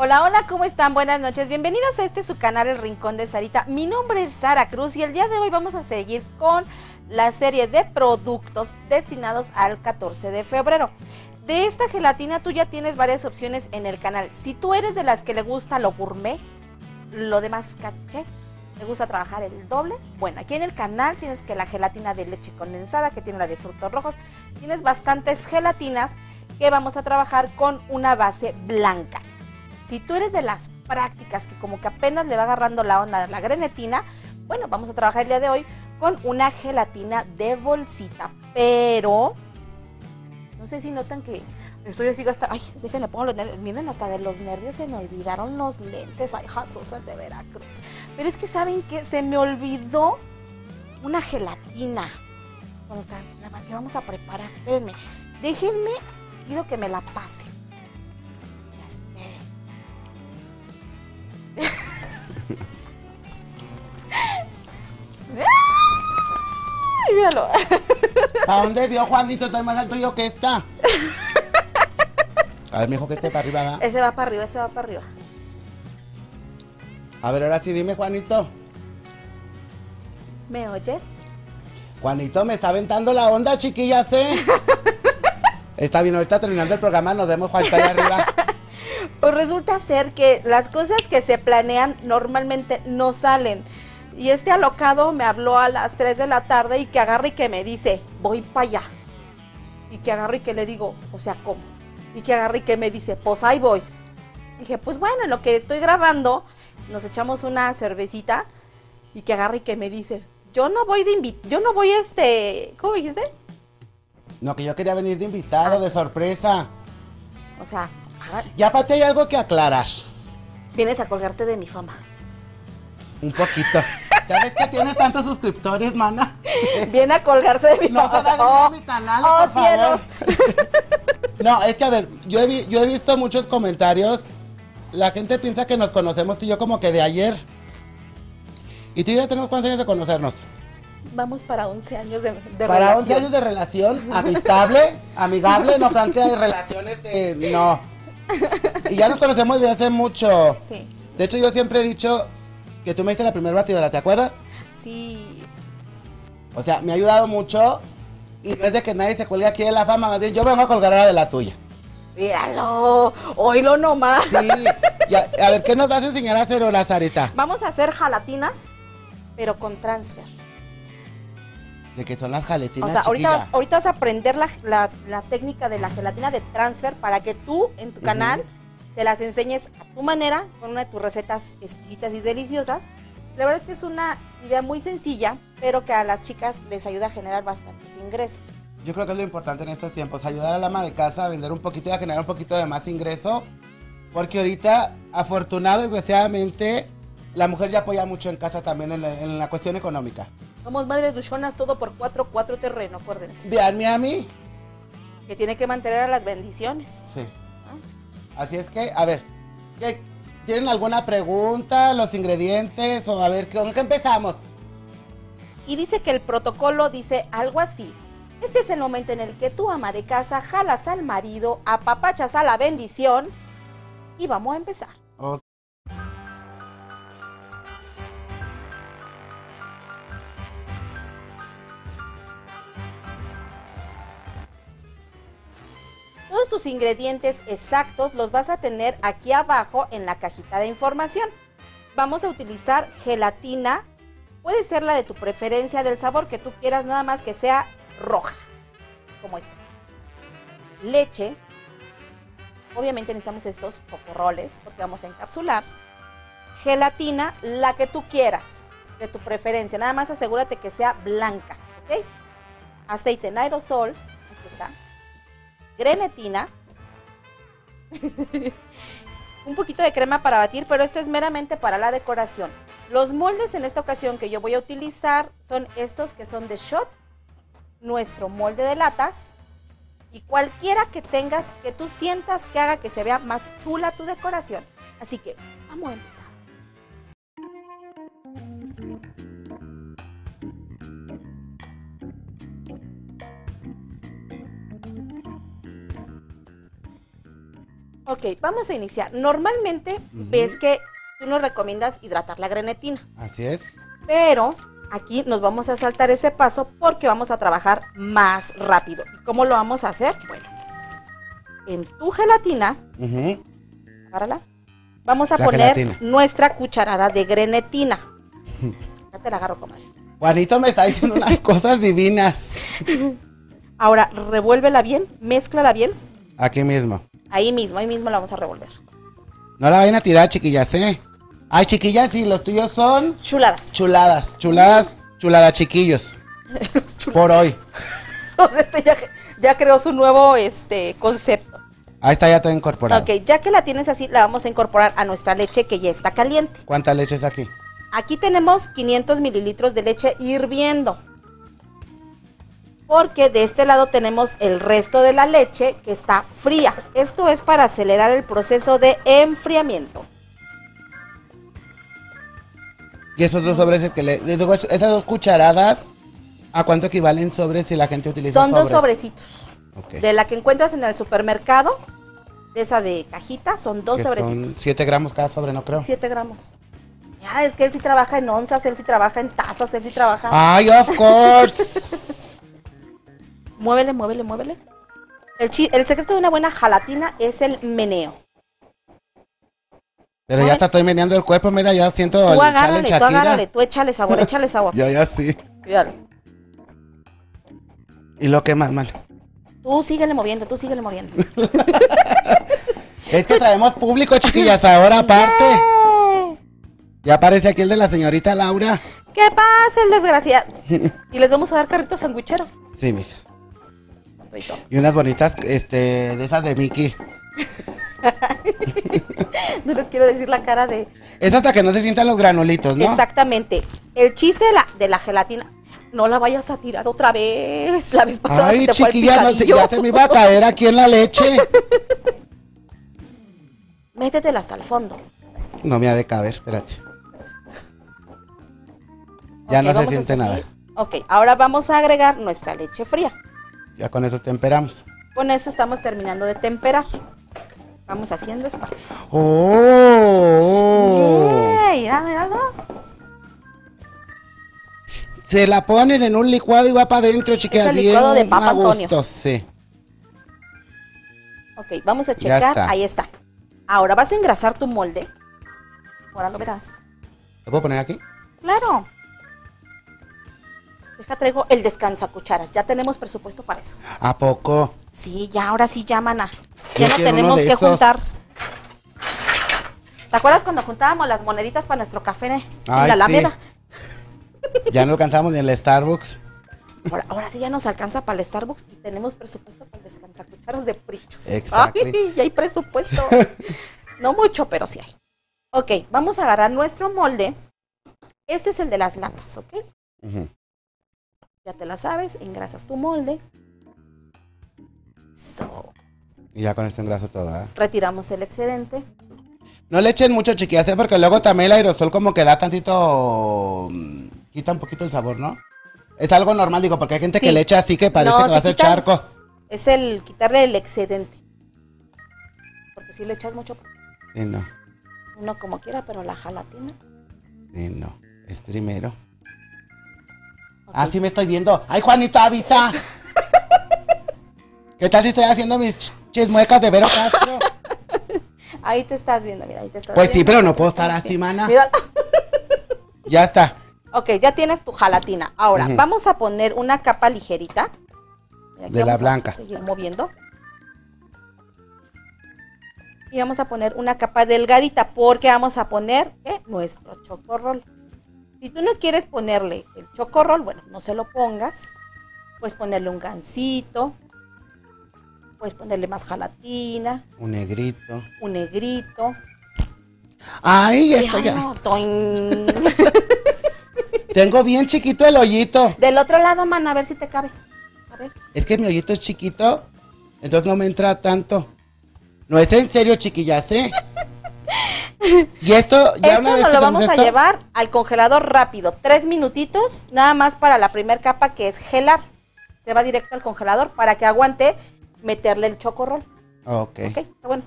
Hola, hola, ¿cómo están? Buenas noches, bienvenidos a este su canal El Rincón de Sarita. Mi nombre es Sara Cruz y el día de hoy vamos a seguir con la serie de productos destinados al 14 de febrero. De esta gelatina tú ya tienes varias opciones en el canal. Si tú eres de las que le gusta lo gourmet, lo demás caché, te gusta trabajar el doble, bueno, aquí en el canal tienes que la gelatina de leche condensada, que tiene la de frutos rojos, tienes bastantes gelatinas que vamos a trabajar con una base blanca. Si tú eres de las prácticas que como que apenas le va agarrando la onda de la grenetina, bueno, vamos a trabajar el día de hoy con una gelatina de bolsita, pero no sé si notan que estoy así hasta, ay, déjenme pongo los nervios, miren, hasta de los nervios se me olvidaron los lentes, ay, jasosas de Veracruz. Pero es que, ¿saben qué? Se me olvidó una gelatina, bueno, la que vamos a preparar, espérenme, déjenme, pido que me la pase. ¡Ay, míralo! ¿A dónde vio Juanito? Estoy más alto yo que esta. A ver, mijo, que esté para arriba, ¿verdad? Ese va para arriba, ese va para arriba. A ver, ahora sí, dime, Juanito. ¿Me oyes? Juanito, me está aventando la onda, chiquillas, ¿eh? Está bien, ahorita terminando el programa, nos vemos, Juanito, allá arriba. Pues resulta ser que las cosas que se planean normalmente no salen. Y este alocado me habló a las 3 de la tarde y que agarra y que me dice, voy para allá. Y que agarra y que le digo, o sea, ¿cómo? Y que agarré y que me dice, pues ahí voy. Dije, pues bueno, en lo que estoy grabando, nos echamos una cervecita. Y que agarré y que me dice, yo no voy de invitado, yo no voy ¿cómo dijiste? No, que yo quería venir de invitado, de sorpresa. O sea, ya para ti hay algo que aclaras. Vienes a colgarte de mi fama. Un poquito. Ya ves que tienes tantos suscriptores, mana. Viene a colgarse de mi fama. No, de mi canal, por cielos. Favor. No, es que a ver, yo he visto muchos comentarios. La gente piensa que nos conocemos tú y yo como que de ayer. ¿Y tú y yo ya tenemos cuántos años de conocernos? Vamos para 11 años de relación. Para 11 años de relación, amistable, amigable, no crean que hay relaciones que no. Y ya nos conocemos desde hace mucho. Sí. De hecho, yo siempre he dicho que tú me diste la primera batidora, ¿te acuerdas? Sí. O sea, me ha ayudado mucho. Y no es de que nadie se cuelgue aquí de la fama, más bien yo vengo a colgar ahora de la tuya. Míralo, oílo nomás. Sí, a ver, ¿qué nos vas a enseñar a hacer ahora, Sarita? Vamos a hacer jalatinas, pero con transfer. ¿De qué son las gelatinas? O sea, ahorita vas a aprender la técnica de la gelatina de transfer para que tú, en tu canal, se las enseñes a tu manera, con una de tus recetas exquisitas y deliciosas. La verdad es que es una idea muy sencilla, pero que a las chicas les ayuda a generar bastantes ingresos. Yo creo que es lo importante en estos tiempos, ayudar a la ama de casa a vender un poquito y a generar un poquito de más ingreso, porque ahorita, afortunado y desgraciadamente, la mujer ya apoya mucho en casa también en la cuestión económica. Somos madres luchonas, todo por 4 terreno, acuérdense. Veanme a mí. Que tiene que mantener a las bendiciones. Sí. ¿Ah? Así es que, a ver, ¿tienen alguna pregunta, los ingredientes o a ver con qué empezamos? Y dice que el protocolo dice algo así. Este es el momento en el que tu ama de casa jalas al marido, apapachas a la bendición y vamos a empezar. Okay. Todos tus ingredientes exactos los vas a tener aquí abajo en la cajita de información. Vamos a utilizar gelatina, puede ser la de tu preferencia, del sabor que tú quieras, nada más que sea roja, como esta. Leche, obviamente necesitamos estos chocorroles porque vamos a encapsular. Gelatina, la que tú quieras, de tu preferencia, nada más asegúrate que sea blanca, ¿ok? Aceite en aerosol, aquí está. Grenetina, un poquito de crema para batir, pero esto es meramente para la decoración. Los moldes en esta ocasión que yo voy a utilizar son estos que son de shot, nuestro molde de latas, y cualquiera que tengas, que tú sientas que haga que se vea más chula tu decoración. Así que vamos a empezar. Ok, vamos a iniciar. Normalmente ves que tú nos recomiendas hidratar la grenetina. Así es. Pero aquí nos vamos a saltar ese paso porque vamos a trabajar más rápido. ¿Cómo lo vamos a hacer? Bueno, en tu gelatina, agárrala, vamos a poner nuestra cucharada de grenetina. Ya te la agarro, comadre. Juanito me está diciendo unas cosas divinas. Ahora, revuélvela bien, mézclala bien. Aquí mismo. Ahí mismo la vamos a revolver. No la vayan a tirar, chiquillas, ¿eh? Ay, chiquillas, sí, los tuyos son... Chuladas. Chulada, chiquillos. Por hoy. Este ya creó su nuevo concepto. Ahí está, ya todo incorporado. Ok, ya que la tienes así, la vamos a incorporar a nuestra leche que ya está caliente. ¿Cuánta leche es aquí? Aquí tenemos 500 mililitros de leche hirviendo. Porque de este lado tenemos el resto de la leche que está fría. Esto es para acelerar el proceso de enfriamiento. Y esos dos sobres, esas dos cucharadas, ¿a cuánto equivalen sobres si la gente utiliza sobres? Son dos sobrecitos. Okay. De la que encuentras en el supermercado, de esa de cajita, son dos sobrecitos. Son 7 gramos cada sobre, ¿no creo? 7 gramos. Ya, es que él sí trabaja en onzas, él sí trabaja en tazas, él sí trabaja... ¡Ay, of course! Muévele, muévele, muévele. El secreto de una buena gelatina es el meneo. Pero ya está, estoy meneando el cuerpo, mira, ya siento... Tú agárrale, tú agárrale, tú échale sabor, échale sabor. ya sí. Cuidado. ¿Y lo que más, mal? Tú síguele moviendo, tú síguele moviendo. Es que traemos público, chiquillas, ahora aparte. Ya aparece aquí el de la señorita Laura. ¿Qué pasa, el desgraciado? Y les vamos a dar carrito sanguichero. Sí, mija. Y unas bonitas, de esas de Mickey. No les quiero decir la cara de... Es hasta que no se sientan los granulitos, ¿no? Exactamente. El chiste de la gelatina, no la vayas a tirar otra vez. La vez pasada se te fue el picadillo. Ay, chiquilla, ya se me iba a caer aquí en la leche. Métetela hasta el fondo. No me ha de caber, espérate. Ya no se siente nada. Ok, ahora vamos a agregar nuestra leche fría. Ya con eso temperamos. Con eso estamos terminando de temperar. Vamos haciendo espacio. ¡Oh! Yeah, se la ponen en un licuado y va para adentro, chiquillas. Es el licuado de Papa Antonio. Sí. Ok, vamos a checar. Está. Ahí está. Ahora vas a engrasar tu molde. Ahora lo verás. ¿Lo puedo poner aquí? ¡Claro! Deja, traigo el descansacucharas. Ya tenemos presupuesto para eso. ¿A poco? Sí, ya, ahora sí, ya, mana. Ya no tenemos que juntar. ¿Te acuerdas cuando juntábamos las moneditas para nuestro café en la Alameda? Sí. Ya no alcanzamos ni en el Starbucks. Ahora sí ya nos alcanza para el Starbucks y tenemos presupuesto para el descansacucharas de Prichos. Exacto. Ay, ya hay presupuesto. No mucho, pero sí hay. Ok, vamos a agarrar nuestro molde. Este es el de las latas, ¿ok? Ya te la sabes, engrasas tu molde. Y ya con este engraso todo, ¿eh? Retiramos el excedente. No le echen mucho, chiquillas, porque luego también el aerosol como que da tantito... Quita un poquito el sabor, ¿no? Es algo normal, digo, porque hay gente que le echa así que parece que va a hacer charco. Es el quitarle el excedente. Porque si le echas mucho... Sí, no. Uno como quiera, pero la gelatina... Sí, no. Es primero. Okay. Así me estoy viendo. ¡Ay, Juanito, avisa! ¿Qué tal si estoy haciendo mis chismuecas de Vero Castro? Ahí te estás viendo, mira, ahí te estás viendo. Pues sí, pero no puedo estar así, mana. Mira. Ya está. Ok, ya tienes tu gelatina. Ahora, vamos a poner una capa ligerita. Mira, de la blanca. Vamos a seguir moviendo. Y vamos a poner una capa delgadita, porque vamos a poner nuestro chocorrol. Si tú no quieres ponerle el chocorrol, bueno, no se lo pongas. Puedes ponerle un gansito. Puedes ponerle más gelatina. Un negrito. Un negrito. ¡Ay, esto ya! No, tengo bien chiquito el hoyito. Del otro lado, man, a ver si te cabe. A ver. Es que mi hoyito es chiquito, entonces no me entra tanto. No, es en serio, chiquillas, ¿eh? Y esto nos lo vamos a llevar al congelador rápido. 3 minutitos, nada más para la primera capa, que es gelar. Se va directo al congelador para que aguante meterle el chocorrol. Ok. Ok, está bueno.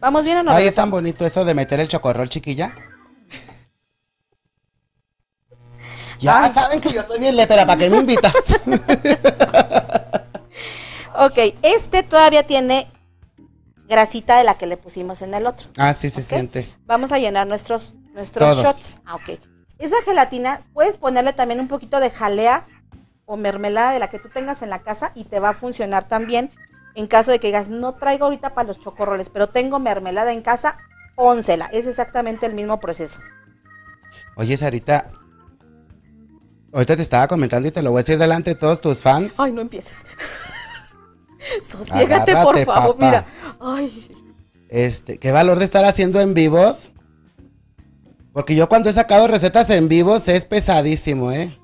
¿Vamos bien o no? Ay, es tan bonito esto de meter el chocorrol, chiquilla. Ya saben que yo soy bien lépera, ¿para qué me invitas? Ok, este todavía tiene grasita de la que le pusimos en el otro. Ah, sí, se siente. Vamos a llenar nuestros shots. Ah, ok. Esa gelatina, puedes ponerle también un poquito de jalea o mermelada de la que tú tengas en la casa y te va a funcionar también en caso de que digas, no traigo ahorita para los chocorroles, pero tengo mermelada en casa, pónsela. Es exactamente el mismo proceso. Oye, Sarita... Ahorita te estaba comentando y te lo voy a decir delante de todos tus fans. Ay, no empieces. Sosiégate, por favor, papá. Mira. Ay. Qué valor de estar haciendo en vivos. Porque yo cuando he sacado recetas en vivos es pesadísimo, ¿eh?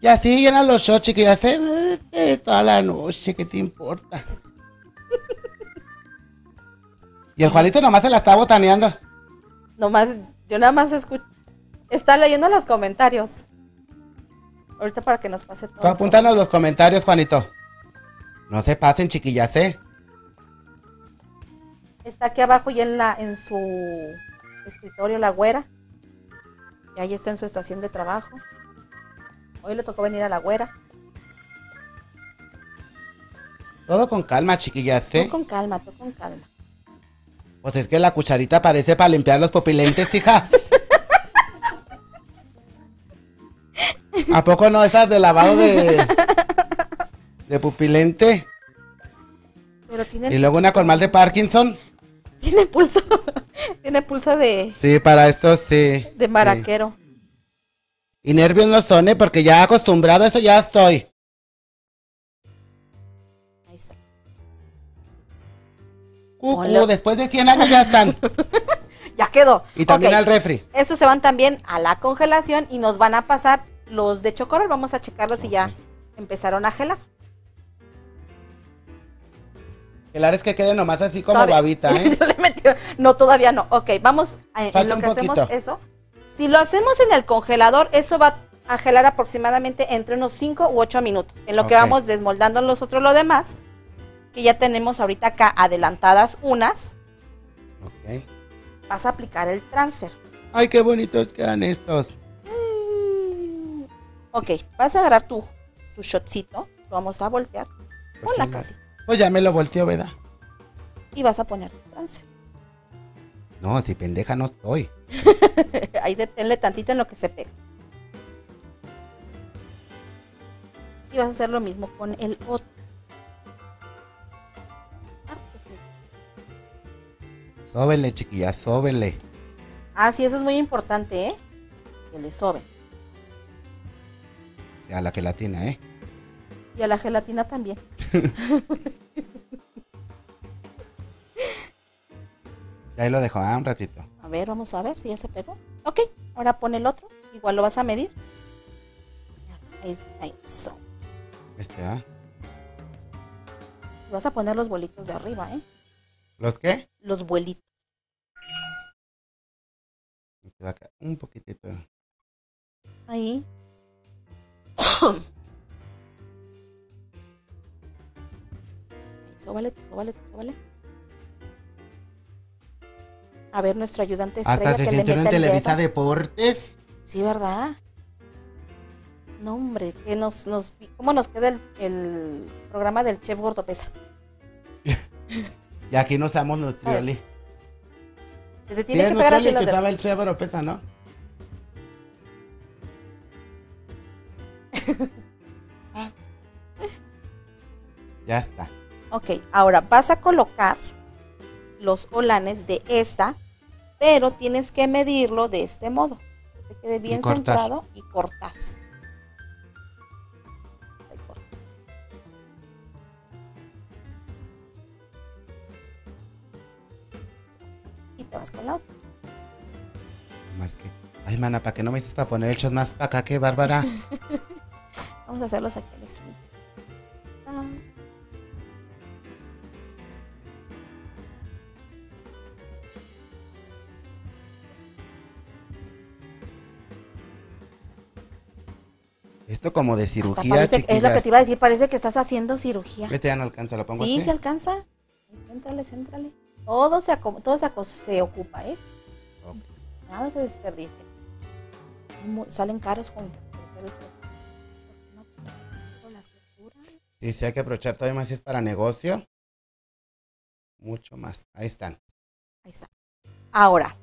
Y así llenan los shows, chiquillas. Toda la noche, ¿qué te importa? Y el Juanito nomás se la está botaneando. Nomás, yo nada más escucho. Está leyendo los comentarios. Ahorita para que nos pase todo. Tú apúntanos los comentarios, Juanito. No se pasen, chiquillas, ¿eh? Está aquí abajo y en su escritorio la güera. Y ahí está en su estación de trabajo. Hoy le tocó venir a la güera. Todo con calma, chiquillas, ¿eh? Todo con calma, todo con calma. Pues es que la cucharita parece para limpiar los popilentes, hija. ¿A poco no esas de lavado de pupilente? Pero tiene y luego una con mal de Parkinson. Tiene pulso. Tiene pulso de... Sí, para esto sí. De maraquero. Sí. Y nervios no son, ¿eh? Porque ya acostumbrado a esto ya estoy. Ahí está. Hola. Después de 100 años ya están. Ya quedó. Y también al refri. Estos se van también a la congelación y nos van a pasar... Los de chocorrol, vamos a checarlos si ya empezaron a gelar. Gelar es que quede nomás así como todavía. Babita, ¿eh? Yo le metí, no, todavía no. Ok, vamos a lo que hacemos eso. Si lo hacemos en el congelador, eso va a gelar aproximadamente entre unos 5 u 8 minutos. En lo que vamos desmoldando nosotros lo demás, que ya tenemos ahorita acá adelantadas unas. Ok. Vas a aplicar el transfer. Ay, qué bonitos quedan estos. Ok, vas a agarrar tu shotcito, lo vamos a voltear con la casi. Pues ya me lo volteó, ¿verdad? Y vas a poner tu transfer. No, si pendeja no estoy. Ahí deténle tantito en lo que se pega. Y vas a hacer lo mismo con el otro. Sóbenle, chiquilla, sóbenle. Ah, sí, eso es muy importante, ¿eh? Que le soben. A la gelatina, ¿eh? Y a la gelatina también. Ahí lo dejo, un ratito. A ver, vamos a ver si ya se pegó. Ok, ahora pon el otro. Igual lo vas a medir. Ahí, so. Este va. Vas a poner los bolitos de arriba, ¿eh? ¿Los qué? Los bolitos. Este va acá, un poquitito. Ahí. Sóbale. A ver, nuestro ayudante estrella. Hasta se sintió en Televisa Deportes. Sí, ¿verdad? No, hombre, que ¿cómo nos queda el programa del Chef Gordo Pesa? Y aquí no estamos nutrioli. Te tiene que pegar así los dedos. El Chef Gordo Pesa, ¿no? Ya está. Ok, ahora vas a colocar los olanes de esta, pero tienes que medirlo de este modo, que te quede bien centrado y cortar. Ahí cortas. Y te vas con la otra. Más que... Ay, mana, ¿para qué no me hiciste para poner el shot más para acá? ¡Qué bárbara! Vamos a hacerlos aquí en la esquina. Esto como de cirugía, parece, es lo que te iba a decir, parece que estás haciendo cirugía. Este ya no alcanza, lo pongo así. Sí, se alcanza. Céntrale. Todo se ocupa, ¿eh? Okay. Nada se desperdicia. Salen caros con las culturas. Sí, sí, hay que aprovechar todavía más si es para negocio. Mucho más. Ahí están. Ahí está. Ahora,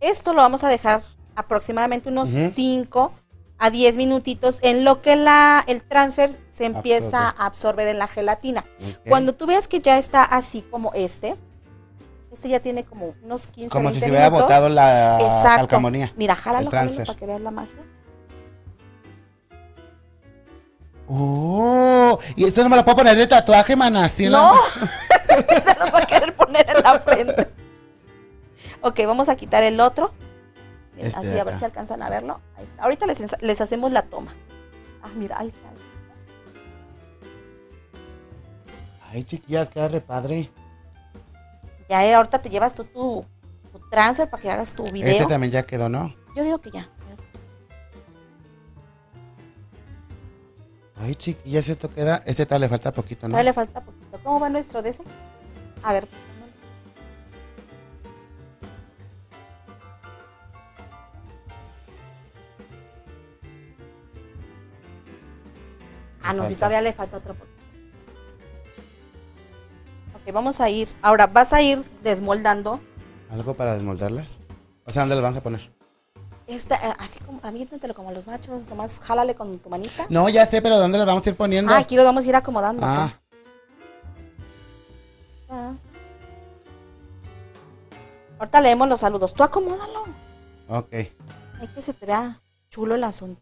esto lo vamos a dejar aproximadamente unos 5 a 10 minutitos en lo que el transfer se empieza a absorber en la gelatina. Okay. Cuando tú veas que ya está así como este ya tiene como unos 15 como 20 si se hubiera minutos. Botado la calcamonía. Mira, jálalo, jálalo para que veas la magia. ¡Oh! Y esto no me lo puedo poner de tatuaje, maná. No, se los va a querer poner en la frente. Ok, vamos a quitar el otro. Bien, así a ver si alcanzan a verlo. Ahí está. Ahorita les hacemos la toma. Ah, mira, ahí está. Ay, chiquillas, queda re padre. Ya ahorita te llevas tú tu transfer para que hagas tu video. Este también ya quedó, ¿no? Yo digo que ya. Ay, chiquillas, esto queda. Este tal le falta poquito, ¿no? Todavía le falta poquito. ¿Cómo va nuestro de ese? A ver. Ah, no, si todavía le falta otro poquito. Ok, vamos a ir. Ahora vas a ir desmoldando. ¿Algo para desmoldarlas? O sea, ¿dónde las vamos a poner? Así como, aviéntatelo como los machos, nomás jálale con tu manita. No, ya sé, pero ¿dónde las vamos a ir poniendo? Ah, aquí los vamos a ir acomodando. Ah. Está. Ahorita leemos los saludos. Tú acomódalo. Ok. Hay que se te vea chulo el asunto.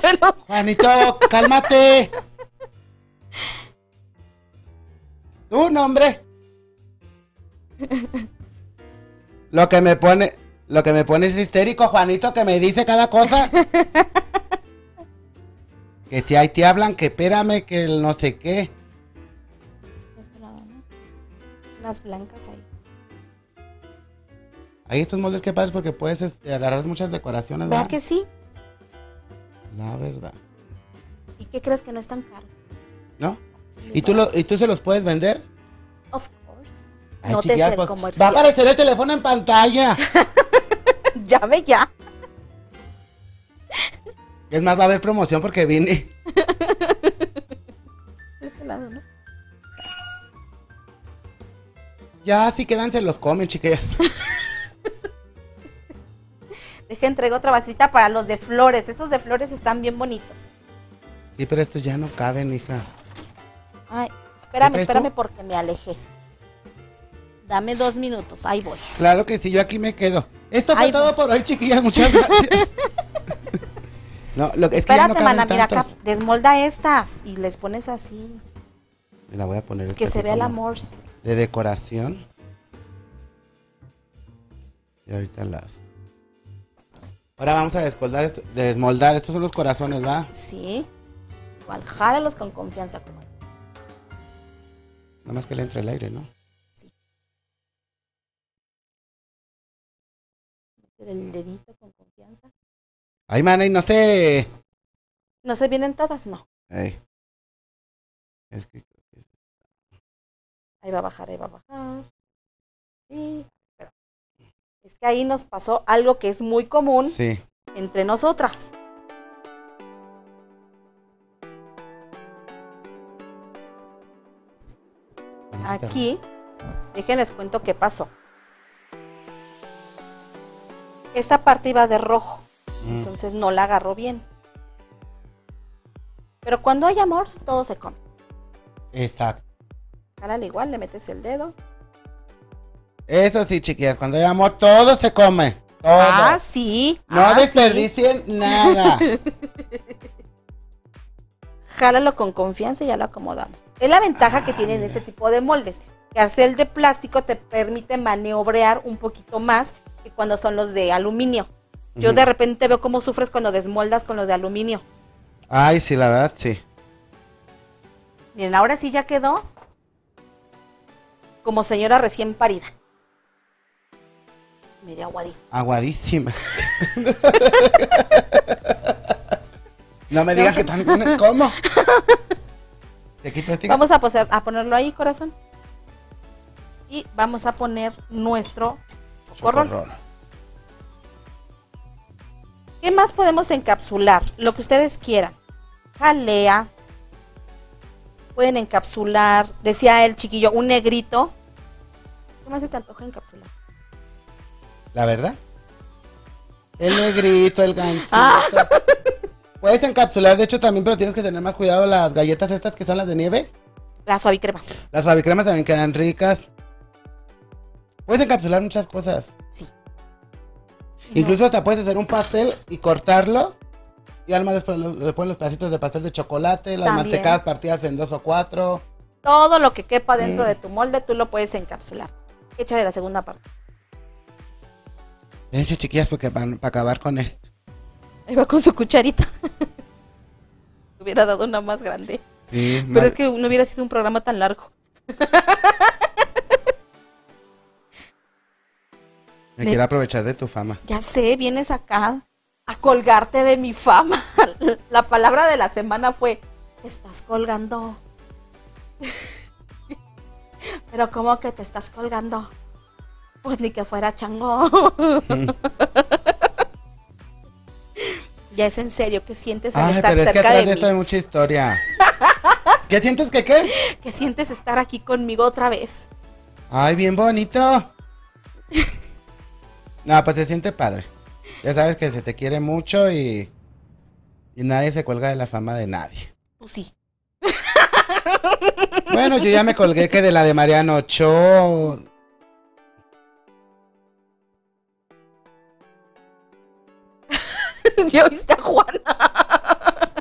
Bueno. Juanito, cálmate. Tú, hombre. Lo que me pone es histérico, Juanito, que me dice cada cosa. Que si ahí te hablan, que espérame, que el no sé qué. Este lado, ¿no? Las blancas ahí. Ahí estos moldes que padres porque puedes agarrar muchas decoraciones. ¿Verdad que sí? La verdad. ¿Y qué crees que no es tan caro? ¿No? ¿Y tú se los puedes vender? Of course. Ay, no te sé el comercial. Va a aparecer el teléfono en pantalla. Llame ya. Es más, va a haber promoción porque vine. De este lado, ¿no? Ya, sí, quédanse, los comen, chiquillas. Deje, entrego otra vasita para los de flores. Esos de flores están bien bonitos. Sí, pero estos ya no caben, hija. Ay, espérame tú? Porque me alejé. Dame 2 minutos, ahí voy. Claro que sí, yo aquí me quedo. Esto fue todo por hoy, chiquillas, muchas gracias. No, espérate, no, mana, mira acá, desmolda estas y les pones así. Me la voy a poner. Que se vea el amor. De decoración. Y ahorita las... Ahora vamos a desmoldar. Estos son los corazones, ¿va? Sí. Igual, jálalos con confianza. Nada más que le entre el aire, ¿no? Sí. Meter el dedito con confianza. Ay, mana, y no sé. ¿No se vienen todas? No. Es que... Ahí va a bajar, ahí va a bajar. Sí. Es que ahí nos pasó algo que es muy común entre nosotras. Aquí, déjenles cuento qué pasó. Esta parte iba de rojo, entonces no la agarró bien. Pero cuando hay amor, todo se come. Exacto. Jálale igual, le metes el dedo. Eso sí, chiquillas, cuando hay amor, todo se come. Todo. Ah, sí. No desperdicien nada. Jálalo con confianza y ya lo acomodamos. Es la ventaja que tienen este tipo de moldes. Que al ser de plástico te permite maniobrear un poquito más que cuando son los de aluminio. Yo de repente veo cómo sufres cuando desmoldas con los de aluminio. Ay, sí, la verdad, sí. Miren, ahora sí ya quedó como señora recién parida. Media aguadita. Aguadísima. No me digas que tan... ¿Cómo? Te quito el... Vamos a ponerlo ahí, corazón. y vamos a poner nuestro chocorrol. ¿Qué más podemos encapsular? Lo que ustedes quieran. Jalea. Pueden encapsular, decía el chiquillo, un negrito. ¿Qué más se te antoja encapsular? ¿La verdad? El negrito, el gancito. Ah. Puedes encapsular, de hecho también, pero tienes que tener más cuidado las galletas estas que son las de nieve. Las suavicremas. Las suavicremas también quedan ricas. Puedes encapsular muchas cosas. Sí. Incluso hasta puedes hacer un pastel y cortarlo. Y además le ponen los pedacitos de pastel de chocolate, las también. Mantecadas partidas en 2 o 4. Todo lo que quepa dentro de tu molde, tú lo puedes encapsular. Échale la segunda parte. Déjense, chiquillas, porque van para acabar con esto. Ahí va con su cucharita. Hubiera dado una más grande. Sí, pero es que no hubiera sido un programa tan largo. Quiero aprovechar de tu fama. Ya sé, vienes acá a colgarte de mi fama. La palabra de la semana fue, te estás colgando. Pero ¿cómo que te estás colgando? Pues ni que fuera chango. Ya es en serio, ¿qué sientes al estar cerca de mí? Pero es que atrás de esto hay mucha historia. ¿Qué sientes que qué? ¿Qué sientes estar aquí conmigo otra vez? Ay, bien bonito. No, pues se siente padre. Ya sabes que se te quiere mucho y nadie se cuelga de la fama de nadie. Pues sí. Bueno, yo ya me colgué que de la de Mariano Ochoa. ¿Ya oíste a Juana?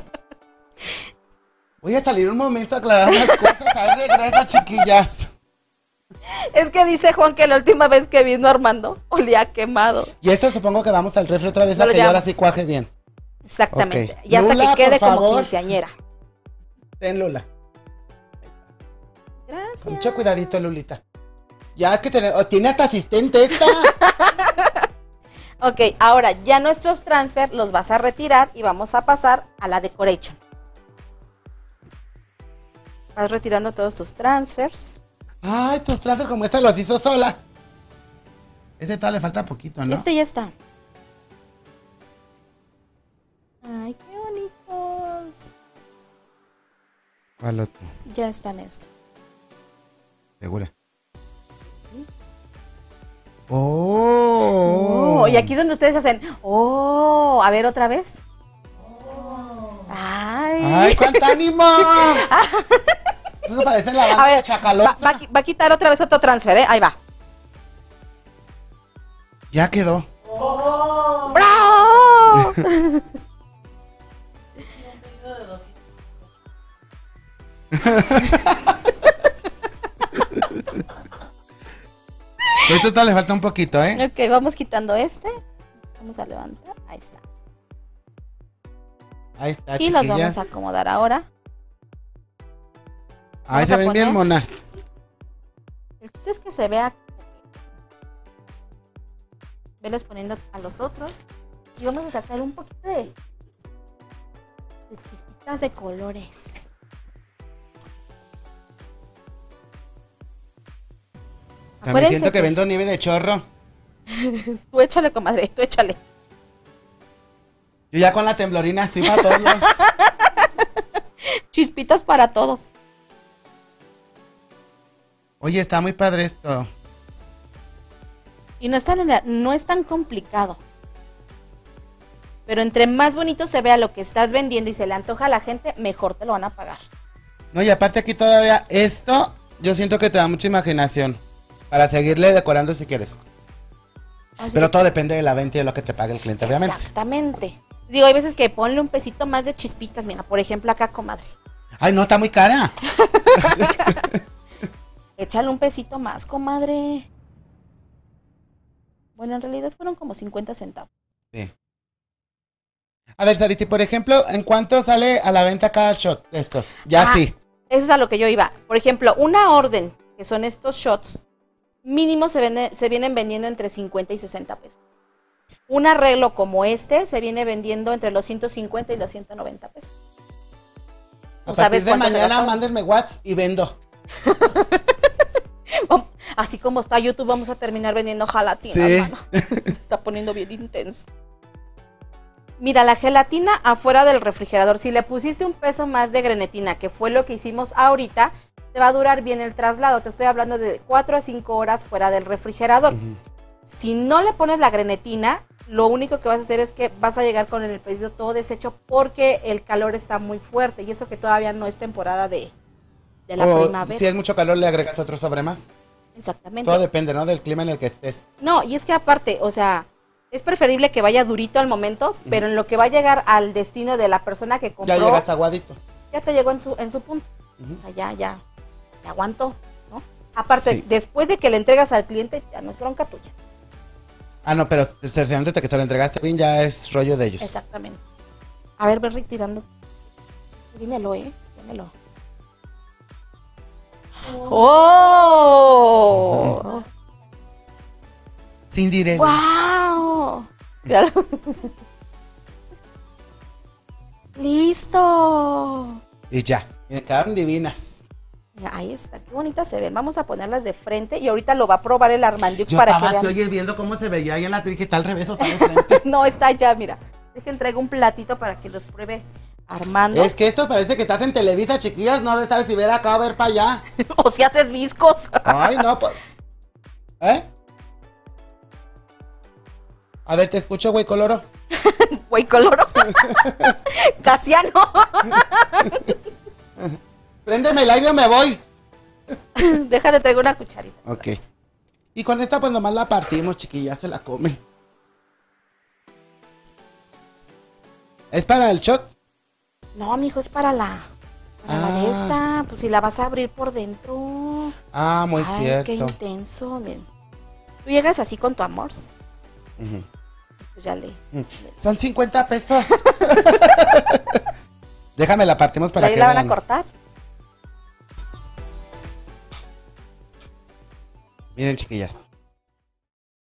Voy a salir un momento a aclarar unas cosas. Ahí regreso, chiquillas. Es que dice Juan que la última vez que vino Armando olía quemado. Y esto supongo que vamos al refri otra vez, no, a que yo ahora sí cuaje bien. Exactamente. Okay. Y hasta Lula, que quede como quinceañera. Ten, Lula. Gracias. Con mucho cuidadito, Lulita. Ya es que tiene hasta asistente esta. Ok, ahora ya nuestros transfer los vas a retirar y vamos a pasar a la decoration. Vas retirando todos tus transfers. Ay, tus trajes como esta los hizo sola. Este todavía le falta poquito, ¿no? Este ya está. Ay, qué bonitos. ¿Cuál otro? Ya están estos. ¿Segura? ¿Sí? Oh. Y aquí es donde ustedes hacen, oh, a ver otra vez. Oh. Ay. Ay, cuánto ánimo. Eso parece la banca, a ver, Chacalón. Va a quitar otra vez otro transfer, ¿eh? Ahí va. Ya quedó. ¡Oh! ¡Bravo! Esto todavía le falta un poquito, ¿eh? Ok, vamos quitando este. Vamos a levantar. Ahí está. Ahí está, y chiquilla. Los vamos a acomodar ahora. Ahí se ven bien monas. El chiste es que se vea. Velas poniendo a los otros. Y vamos a sacar un poquito de chispitas de colores. También siento que vendo nieve de chorro. Tú échale, comadre, tú échale. Yo ya con la temblorina así para todos los... Chispitas para todos. Oye, está muy padre esto. Y no es tan complicado. Pero entre más bonito se vea lo que estás vendiendo y se le antoja a la gente, mejor te lo van a pagar. No, y aparte aquí todavía esto, yo siento que te da mucha imaginación para seguirle decorando si quieres. Así. Pero todo depende de la venta y de lo que te pague el cliente, obviamente. Exactamente. Digo, hay veces que ponle un pesito más de chispitas. Mira, por ejemplo, acá, comadre. Ay, no, está muy cara. Échale un pesito más, comadre. Bueno, en realidad fueron como 50 centavos. Sí. A ver, Sariti, por ejemplo, ¿en cuánto sale a la venta cada shot de estos? Ya sí. Eso es a lo que yo iba. Por ejemplo, una orden, que son estos shots, mínimo se vienen vendiendo entre 50 y 60 pesos. Un arreglo como este se viene vendiendo entre los 150 y los 190 pesos. ¿Tú sabes cuánto se gastó? A partir de mañana mándenme WhatsApp y vendo. así como está YouTube, vamos a terminar vendiendo gelatina, hermano. Se está poniendo bien intenso. Mira, la gelatina afuera del refrigerador, si le pusiste un peso más de grenetina, que fue lo que hicimos ahorita, te va a durar bien el traslado. Te estoy hablando de 4 a 5 horas fuera del refrigerador. Si no le pones la grenetina, lo único que vas a hacer es que vas a llegar con el pedido todo deshecho porque el calor está muy fuerte, y eso que todavía no es temporada de la primavera. Si es mucho calor, le agregas otro sobre más. Exactamente. Todo depende, ¿no?, del clima en el que estés. No, y es que aparte, o sea, es preferible que vaya durito al momento, pero en lo que va a llegar al destino de la persona que compró, ya llegas aguadito. Ya te llegó en su punto. O sea, ya te aguanto, ¿no? Aparte, después de que le entregas al cliente, ya no es bronca tuya. Ah, no, pero cerciándote que se lo entregaste bien, ya es rollo de ellos. Exactamente. A ver, ven retirando. Vínelo, vínelo. ¡Oh! Sin directo. ¡Wow! Claro. ¡Listo! Y ya, me quedaron divinas. Mira, ahí está, qué bonitas se ven. Vamos a ponerlas de frente y ahorita lo va a probar el Armanduc para que vean. Yo estaba viendo cómo se veía ahí en la tele, está al revés o está de frente. No, está allá, mira. Es que entrego un platito para que los pruebe Armando. Es que esto parece que estás en Televisa, chiquillas. No sabes si ver acá o ver para allá. O si haces viscos. Ay, no, pues. A ver, te escucho, güey Coloro. Güey Coloro. Casiano. Préndeme el aire o me voy. Déjate, traigo una cucharita. Ok. Y con esta pues nomás la partimos, chiquilla, se la come. ¿Es para el shot? No, mijo, es para la de esta. Pues si la vas a abrir por dentro. Ah, muy cierto. Qué intenso, miren. Tú llegas así con tu amor. Pues ya le. Son 50 pesos. Déjame la partimos para que vean. Ahí la van a cortar. Miren, chiquillas.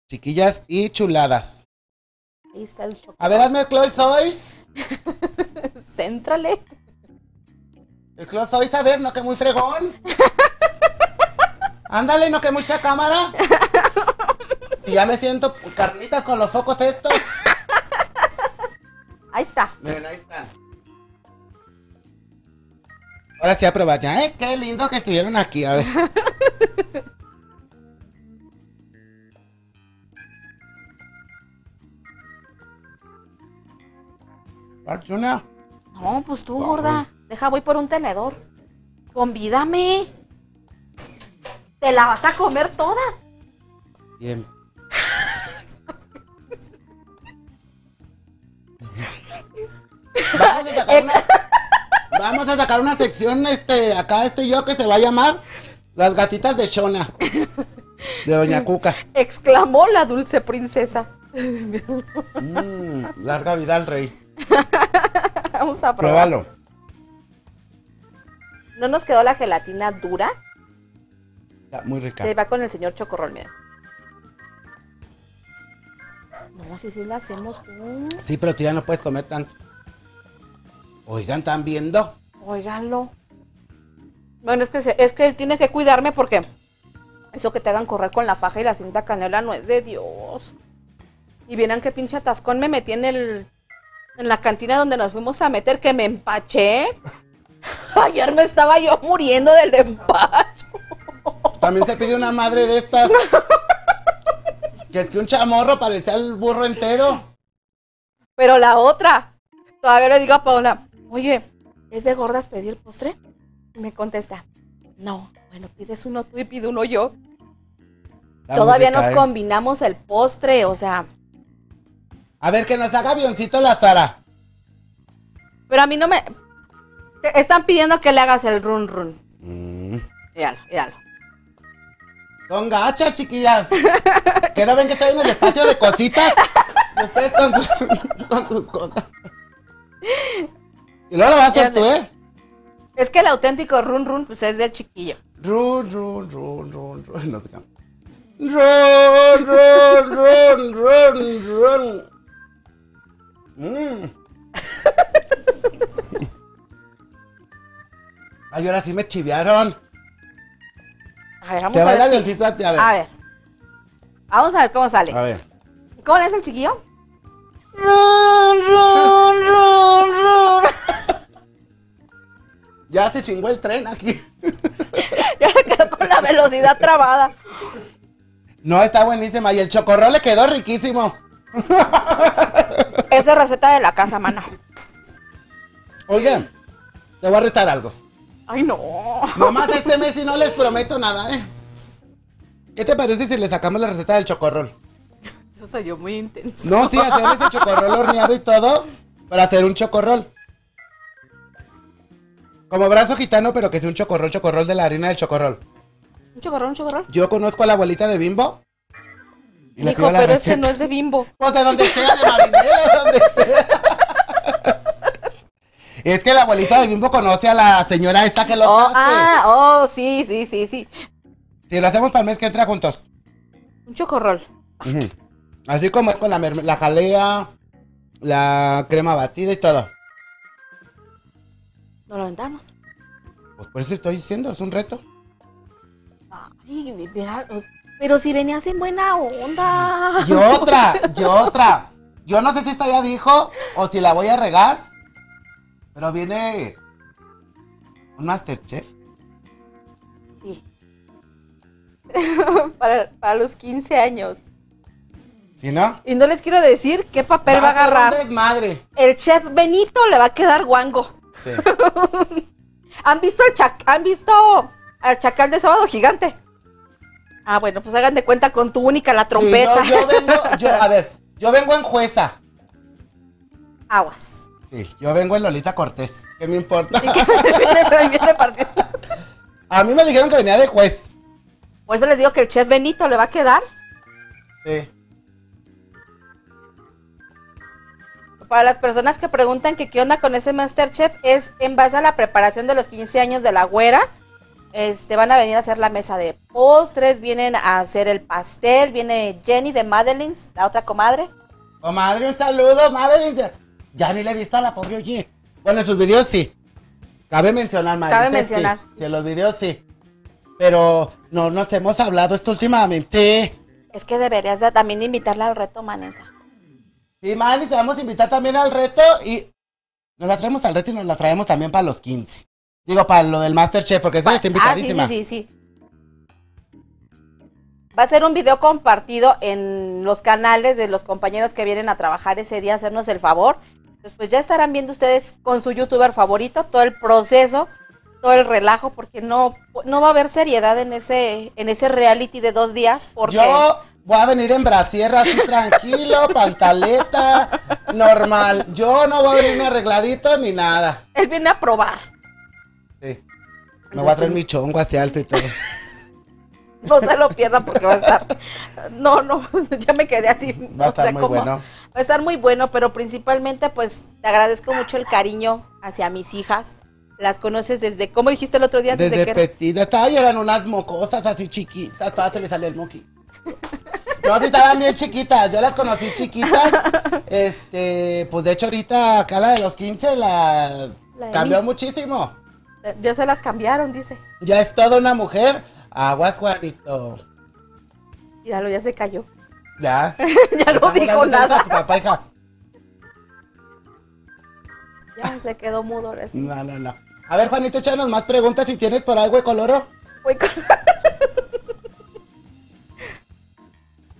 Chiquillas y chuladas. Ahí está el chocolate. A ver, hazme el close eyes. Céntrale. El close eyes, a ver, no que muy fregón. Ándale, no que mucha cámara. Y ya me siento carnitas con los focos estos. Ahí está. Miren, ahí está. Ahora sí a probar ya, ¿eh? Qué lindo que estuvieron aquí, a ver. ¿Archuna? No, pues tú, gorda. Deja, voy por un tenedor. Convídame. Te la vas a comer toda. Bien. Vamos a sacar una sección acá yo que se va a llamar Las Gatitas de Shona. De Doña Cuca. Exclamó la dulce princesa. Larga vida al rey. Vamos a probar. Pruébalo. No nos quedó la gelatina dura. Está muy rica. Se va con el señor Chocorrol, mira. No, si la hacemos tú. Sí, pero tú ya no puedes comer tanto. Oigan, ¿están viendo? Oiganlo. Bueno, es que él tiene que cuidarme porque eso que te hagan correr con la faja y la cinta canela no es de Dios. Y vieran qué pinche atascón me metí en la cantina donde nos fuimos a meter, que me empaché. Ayer me estaba yo muriendo del empacho. También se pide una madre de estas. Que es que un chamorro parecía el burro entero. Pero la otra, todavía le digo a Paula, oye, ¿es de gordas pedir postre? Y me contesta, no, bueno, pides uno tú y pido uno yo. Todavía nos combinamos el postre, o sea. A ver, que nos haga avioncito la Sara. Pero a mí no me... Te están pidiendo que le hagas el run run. Míralo. Son gachas, chiquillas. Que no ven que estoy en el espacio de cositas. Ustedes con sus cosas. Y luego lo vas a hacer tú, ¿eh? Es que el auténtico run run, pues es del chiquillo. Run, run, run, run, run. No sé cómo. Run, run, run, run, run. Ay, ahora sí me chivearon. A ver, vamos a ver. Te va a dar el situate, a ver. A ver. Vamos a ver cómo sale. A ver. ¿Cómo le hace el chiquillo? Run, run, run, run. Ya se chingó el tren aquí. Ya se quedó con la velocidad trabada. No, está buenísima. Y el chocorrol le quedó riquísimo. Esa es receta de la casa, mano. Oigan, te voy a retar algo. Ay, no. Nomás este mes y no les prometo nada, ¿eh? ¿Qué te parece si le sacamos la receta del chocorrol? Eso soy yo, muy intenso. No, sí, hacer ese chocorrol horneado y todo para hacer un chocorrol. Como brazo gitano, pero que sea un chocorrol, chocorrol de la harina del chocorrol. ¿Un chocorrol, un chocorrol? Yo conozco a la abuelita de Bimbo. Hijo, pero receta. Este no es de Bimbo. Pues de donde sea, de marinero, donde sea. Es que la abuelita de Bimbo conoce a la señora esta que lo hace. Ah, oh, sí, sí, sí, sí. Si lo hacemos para el mes que entra juntos. Un chocorrol. Uh-huh. Así como es con la jalea, la crema batida y todo. ¿No lo aventamos? Pues por eso estoy diciendo, es un reto. Ay, pero si venías en buena onda. Y otra, y otra. Yo no sé si esta ya dijo o si la voy a regar, pero viene un Masterchef. Sí. para los 15 años. ¿Sí, no? Y no les quiero decir qué papel va a agarrar. Desmadre. El chef Benito le va a quedar guango. Sí. ¿Han visto al chacal de Sábado Gigante? Ah, bueno, pues hagan de cuenta con tu única la trompeta. Sí, no, yo vengo en jueza. Aguas. Sí, yo vengo en Lolita Cortés. ¿Qué me importa? A mí me dijeron que venía de juez. Por eso les digo que el chef Benito le va a quedar. Sí. Para las personas que preguntan que qué onda con ese Masterchef, es en base a la preparación de los 15 años de la güera. Van a venir a hacer la mesa de postres, vienen a hacer el pastel, viene Jenny de Madeline, la otra comadre. Comadre, un saludo, Madeline. Ya ni le he visto a la pobre oye. Bueno, en sus videos sí. Cabe mencionar, Madeline. Cabe mencionar. Sí, en los videos sí. Pero no nos hemos hablado esto últimamente. Es que deberías también invitarla al reto, maneta. Sí, Mali, te vamos a invitar también al reto y nos la traemos al reto y nos la traemos también para los 15. Digo, para lo del Masterchef, porque eso está invitadísima. Sí. Va a ser un video compartido en los canales de los compañeros que vienen a trabajar ese día, hacernos el favor. Después ya estarán viendo ustedes con su youtuber favorito todo el proceso, todo el relajo, porque no va a haber seriedad en ese reality de 2 días, porque... Yo... Voy a venir en brasier así tranquilo, pantaleta, normal. Yo no voy a venir ni arregladito ni nada. Él viene a probar. Sí. Me voy a traer mi chongo hacia alto y todo. No se lo pierdan porque va a estar... No, ya me quedé así. Va a estar muy bueno. Va a estar muy bueno, pero principalmente pues te agradezco mucho el cariño hacia mis hijas. Las conoces desde, ¿cómo dijiste el otro día? Desde petita. Eran unas mocosas así chiquitas, todas se le sale el moquito. No, si estaban bien chiquitas, yo las conocí chiquitas. Pues de hecho ahorita acá la de los 15 la cambió muchísimo. Ya se las cambiaron, dice. Ya es toda una mujer. Aguas, Juanito. Míralo, ya se cayó. Ya. Ya no dijo nada. Tu papá, hija. Ya se quedó mudo ahora sí. No. A ver, Juanito, échanos más preguntas si tienes por ahí, huecoloro.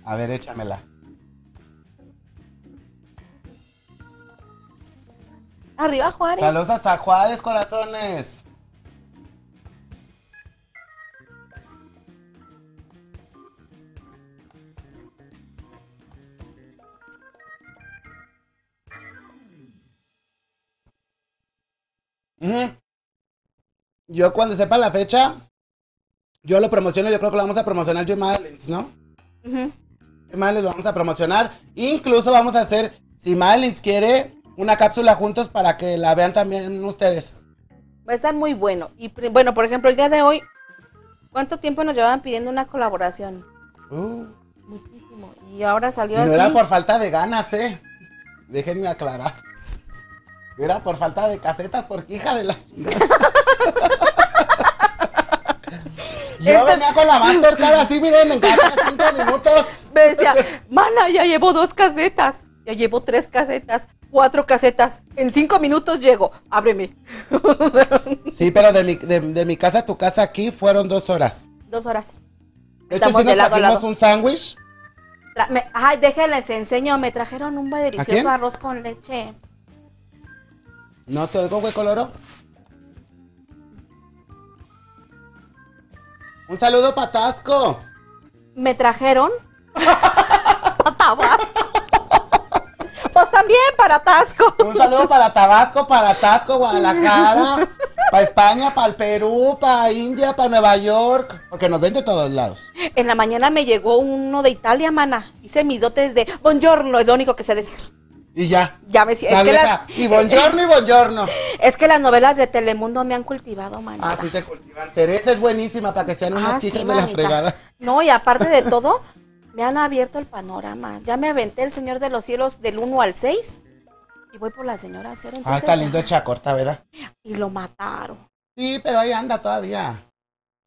A ver, échamela. Arriba, Juárez. Saludos hasta Juárez, corazones. Yo cuando sepa la fecha, yo lo promociono, yo creo que lo vamos a promocionar yo y Madeline, ¿no? Más les vamos a promocionar, incluso vamos a hacer, si Madeline quiere, una cápsula juntos para que la vean también ustedes. Va a estar muy bueno. Y bueno, por ejemplo, el día de hoy, ¿cuánto tiempo nos llevaban pidiendo una colaboración? Muchísimo. Y ahora salió así. No era por falta de ganas, déjenme aclarar. Era por falta de casetas, porque hija de la chingada. Y Yo venía con la Mastercard así, miren, en cada 5 minutos. Me decía, mana, ya llevo 2 casetas. Ya llevo 3 casetas, 4 casetas. En 5 minutos llego, ábreme. Sí, pero de mi casa a tu casa aquí fueron 2 horas. 2 horas. De hecho, si nos trajimos un sándwich. Ay, déjenles enseño, me trajeron un delicioso arroz con leche. ¿No te oigo, güey, Coloro? Un saludo para Taxco. ¿Me trajeron? Para Tabasco. Pues también para Taxco. Un saludo para Tabasco, Guadalajara, para España, para el Perú, para India, para Nueva York, porque nos ven de todos lados. En la mañana me llegó uno de Italia, mana. Hice mis dotes de buongiorno, es lo único que sé decir. Y ya. Ya me siento. Y buongiorno y buongiorno. Es que las novelas de Telemundo me han cultivado, mana. Ah, sí te cultivan. Teresa es buenísima para que sean unas chicas, sí, de la fregada. No, y aparte de todo, me han abierto el panorama. Ya me aventé El Señor de los Cielos del 1 al 6. Y voy por la señora Cero. Ah, está lindo el Chacorta, ¿verdad? Y lo mataron. Sí, pero ahí anda todavía.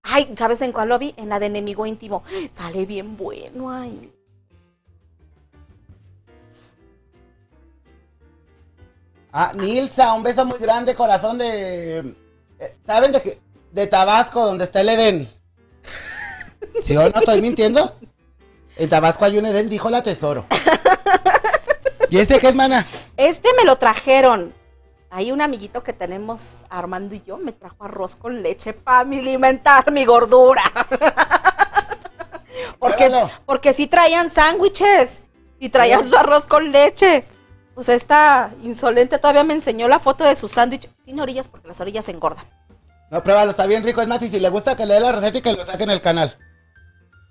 Ay, ¿sabes en cuál lo vi? En la de Enemigo Íntimo. Sale bien bueno, ay. Ah, Nilsa, un beso muy grande, corazón de... ¿Saben de qué? De Tabasco, donde está el Edén. ¿Sí o no estoy mintiendo? En Tabasco hay un Edén, dijo la Tesoro. ¿Y este qué es, mana? Este me lo trajeron. Hay un amiguito que tenemos, Armando y yo, me trajo arroz con leche para alimentar mi gordura. Porque sí traían sándwiches y traían su arroz con leche. Pues esta insolente todavía me enseñó la foto de su sándwich sin orillas, porque las orillas se engordan. No, pruébalo, está bien rico. Es más, y si le gusta, que le dé la receta y que lo saque en el canal.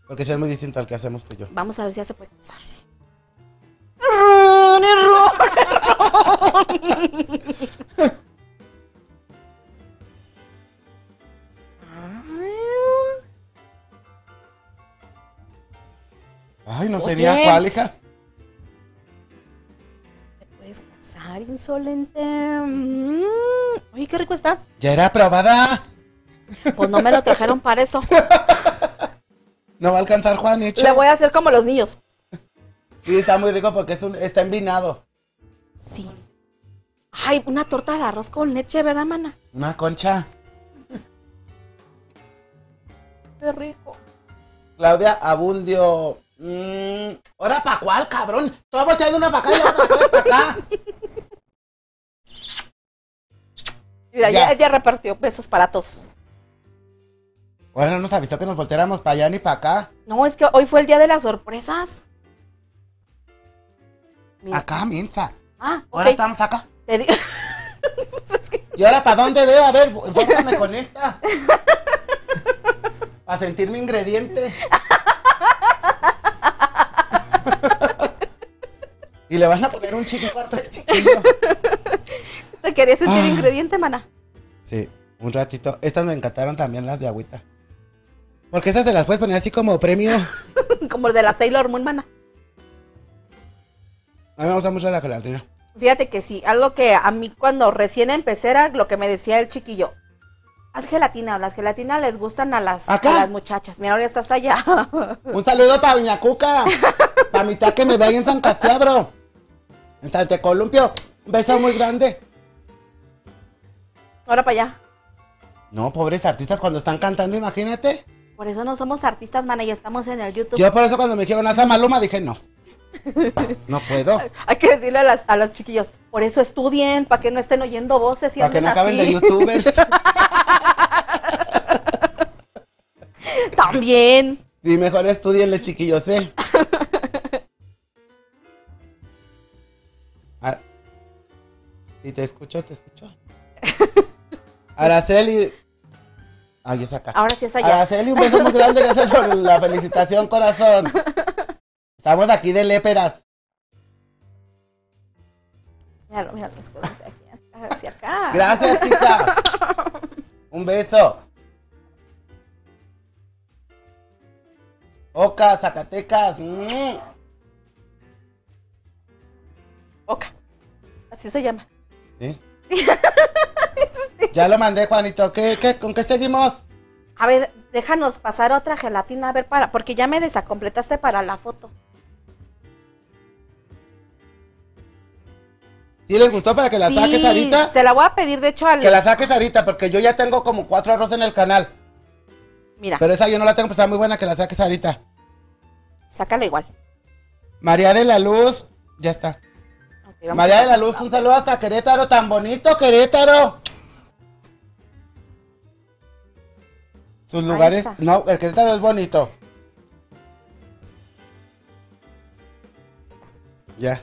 Porque eso es muy distinto al que hacemos tú y yo. Vamos a ver si ya se puede casar. ¡Errón, errón, errón! Ay, no tenía cuál, hijas. ¿Te puedes casar, insolente? Oye, qué rico está. ¡Ya era probada! Pues no me lo trajeron para eso. No va a alcanzar, Juanito. Le voy a hacer como los niños. Sí, está muy rico porque es está envinado. Sí. Ay, una torta de arroz con leche, ¿verdad, mana? Una concha. Qué rico. Claudia Abundio. ¿Ahora para cuál, cabrón? Todo volteando una para acá y otra para acá. Mira, ya repartió besos para todos. Ahora no nos avisó que nos volteáramos para allá ni para acá. No, es que hoy fue el día de las sorpresas. Mira. Acá, Minza. Ah, ahora okay. Estamos acá. Pues es que... ¿Y ahora para dónde veo? A ver, enfócame con esta. Para sentir mi ingrediente. Y le van a poner un chico cuarto de chiquillo. ¿Te querías sentir ingrediente, mana? Sí, un ratito. Estas me encantaron también, las de agüita. Porque esas se las puedes poner así como premio. Como el de la Sailor Moon, mana. A mí me gusta mucho la gelatina. Fíjate que sí, algo que a mí cuando recién empecé era lo que me decía el chiquillo. Haz gelatina, las gelatinas les gustan a las muchachas. Mira, ahora estás allá. Un saludo para Viña Cuca. Para mi tía que me ve ahí en San Castiabro. En Santa Columpio. Un beso muy grande. Ahora para allá. No, pobres artistas cuando están cantando, imagínate. Por eso no somos artistas, mana, y estamos en el YouTube. Yo por eso cuando me dijeron haz a Maluma, dije no. No puedo. Hay que decirle a las chiquillos, por eso estudien, para que no estén oyendo voces y para que no acaben así de youtubers. También. Y mejor estudienle, chiquillos, ¿eh? Y te escucho. Araceli. Ahí es acá. Ahora sí es allá. Araceli, un beso muy grande, gracias por la felicitación, corazón. Estamos aquí de léperas. Míralo, es hacia acá. Gracias, tita. Un beso. Oca, Zacatecas. Oca. Así se llama. ¿Sí? Ya lo mandé, Juanito. ¿Con qué seguimos? A ver, déjanos pasar otra gelatina, a ver, para, porque ya me desacompletaste para la foto. ¿Sí les gustó para que la saques ahorita? Se la voy a pedir, de hecho, al... Que la saques ahorita, porque yo ya tengo como 4 arroz en el canal. Mira. Pero esa yo no la tengo, pues está muy buena que la saques ahorita. Sácala igual. María de la Luz, ya está. Okay, María de la Luz, un saludo hasta Querétaro, tan bonito Querétaro. Sus lugares, no, el Querétaro es bonito. Ya.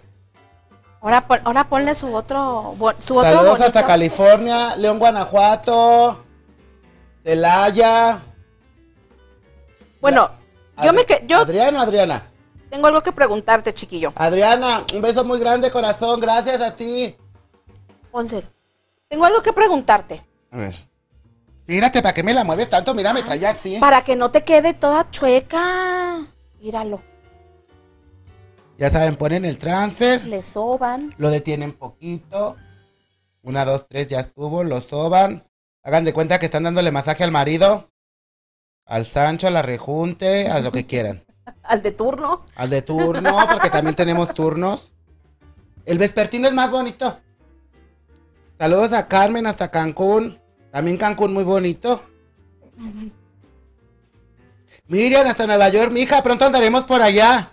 Ahora ponle su otro Saludos bonito. Hasta California, León, Guanajuato, Celaya. Bueno, Adriana. Tengo algo que preguntarte, chiquillo. Adriana, un beso muy grande, corazón, gracias a ti. Ponce, tengo algo que preguntarte. A ver. Mírate, ¿para qué me la mueves tanto? Mira, me trae así. Para que no te quede toda chueca. Míralo. Ya saben, ponen el transfer. Le soban. Lo detienen poquito. 1, 2, 3, ya estuvo. Lo soban. Hagan de cuenta que están dándole masaje al marido. Al Sancho, a la rejunte, a lo que quieran. ¿Al de turno? Al de turno, porque también tenemos turnos. El vespertino es más bonito. Saludos a Carmen hasta Cancún. También Cancún muy bonito. Miriam hasta Nueva York, mija, pronto andaremos por allá.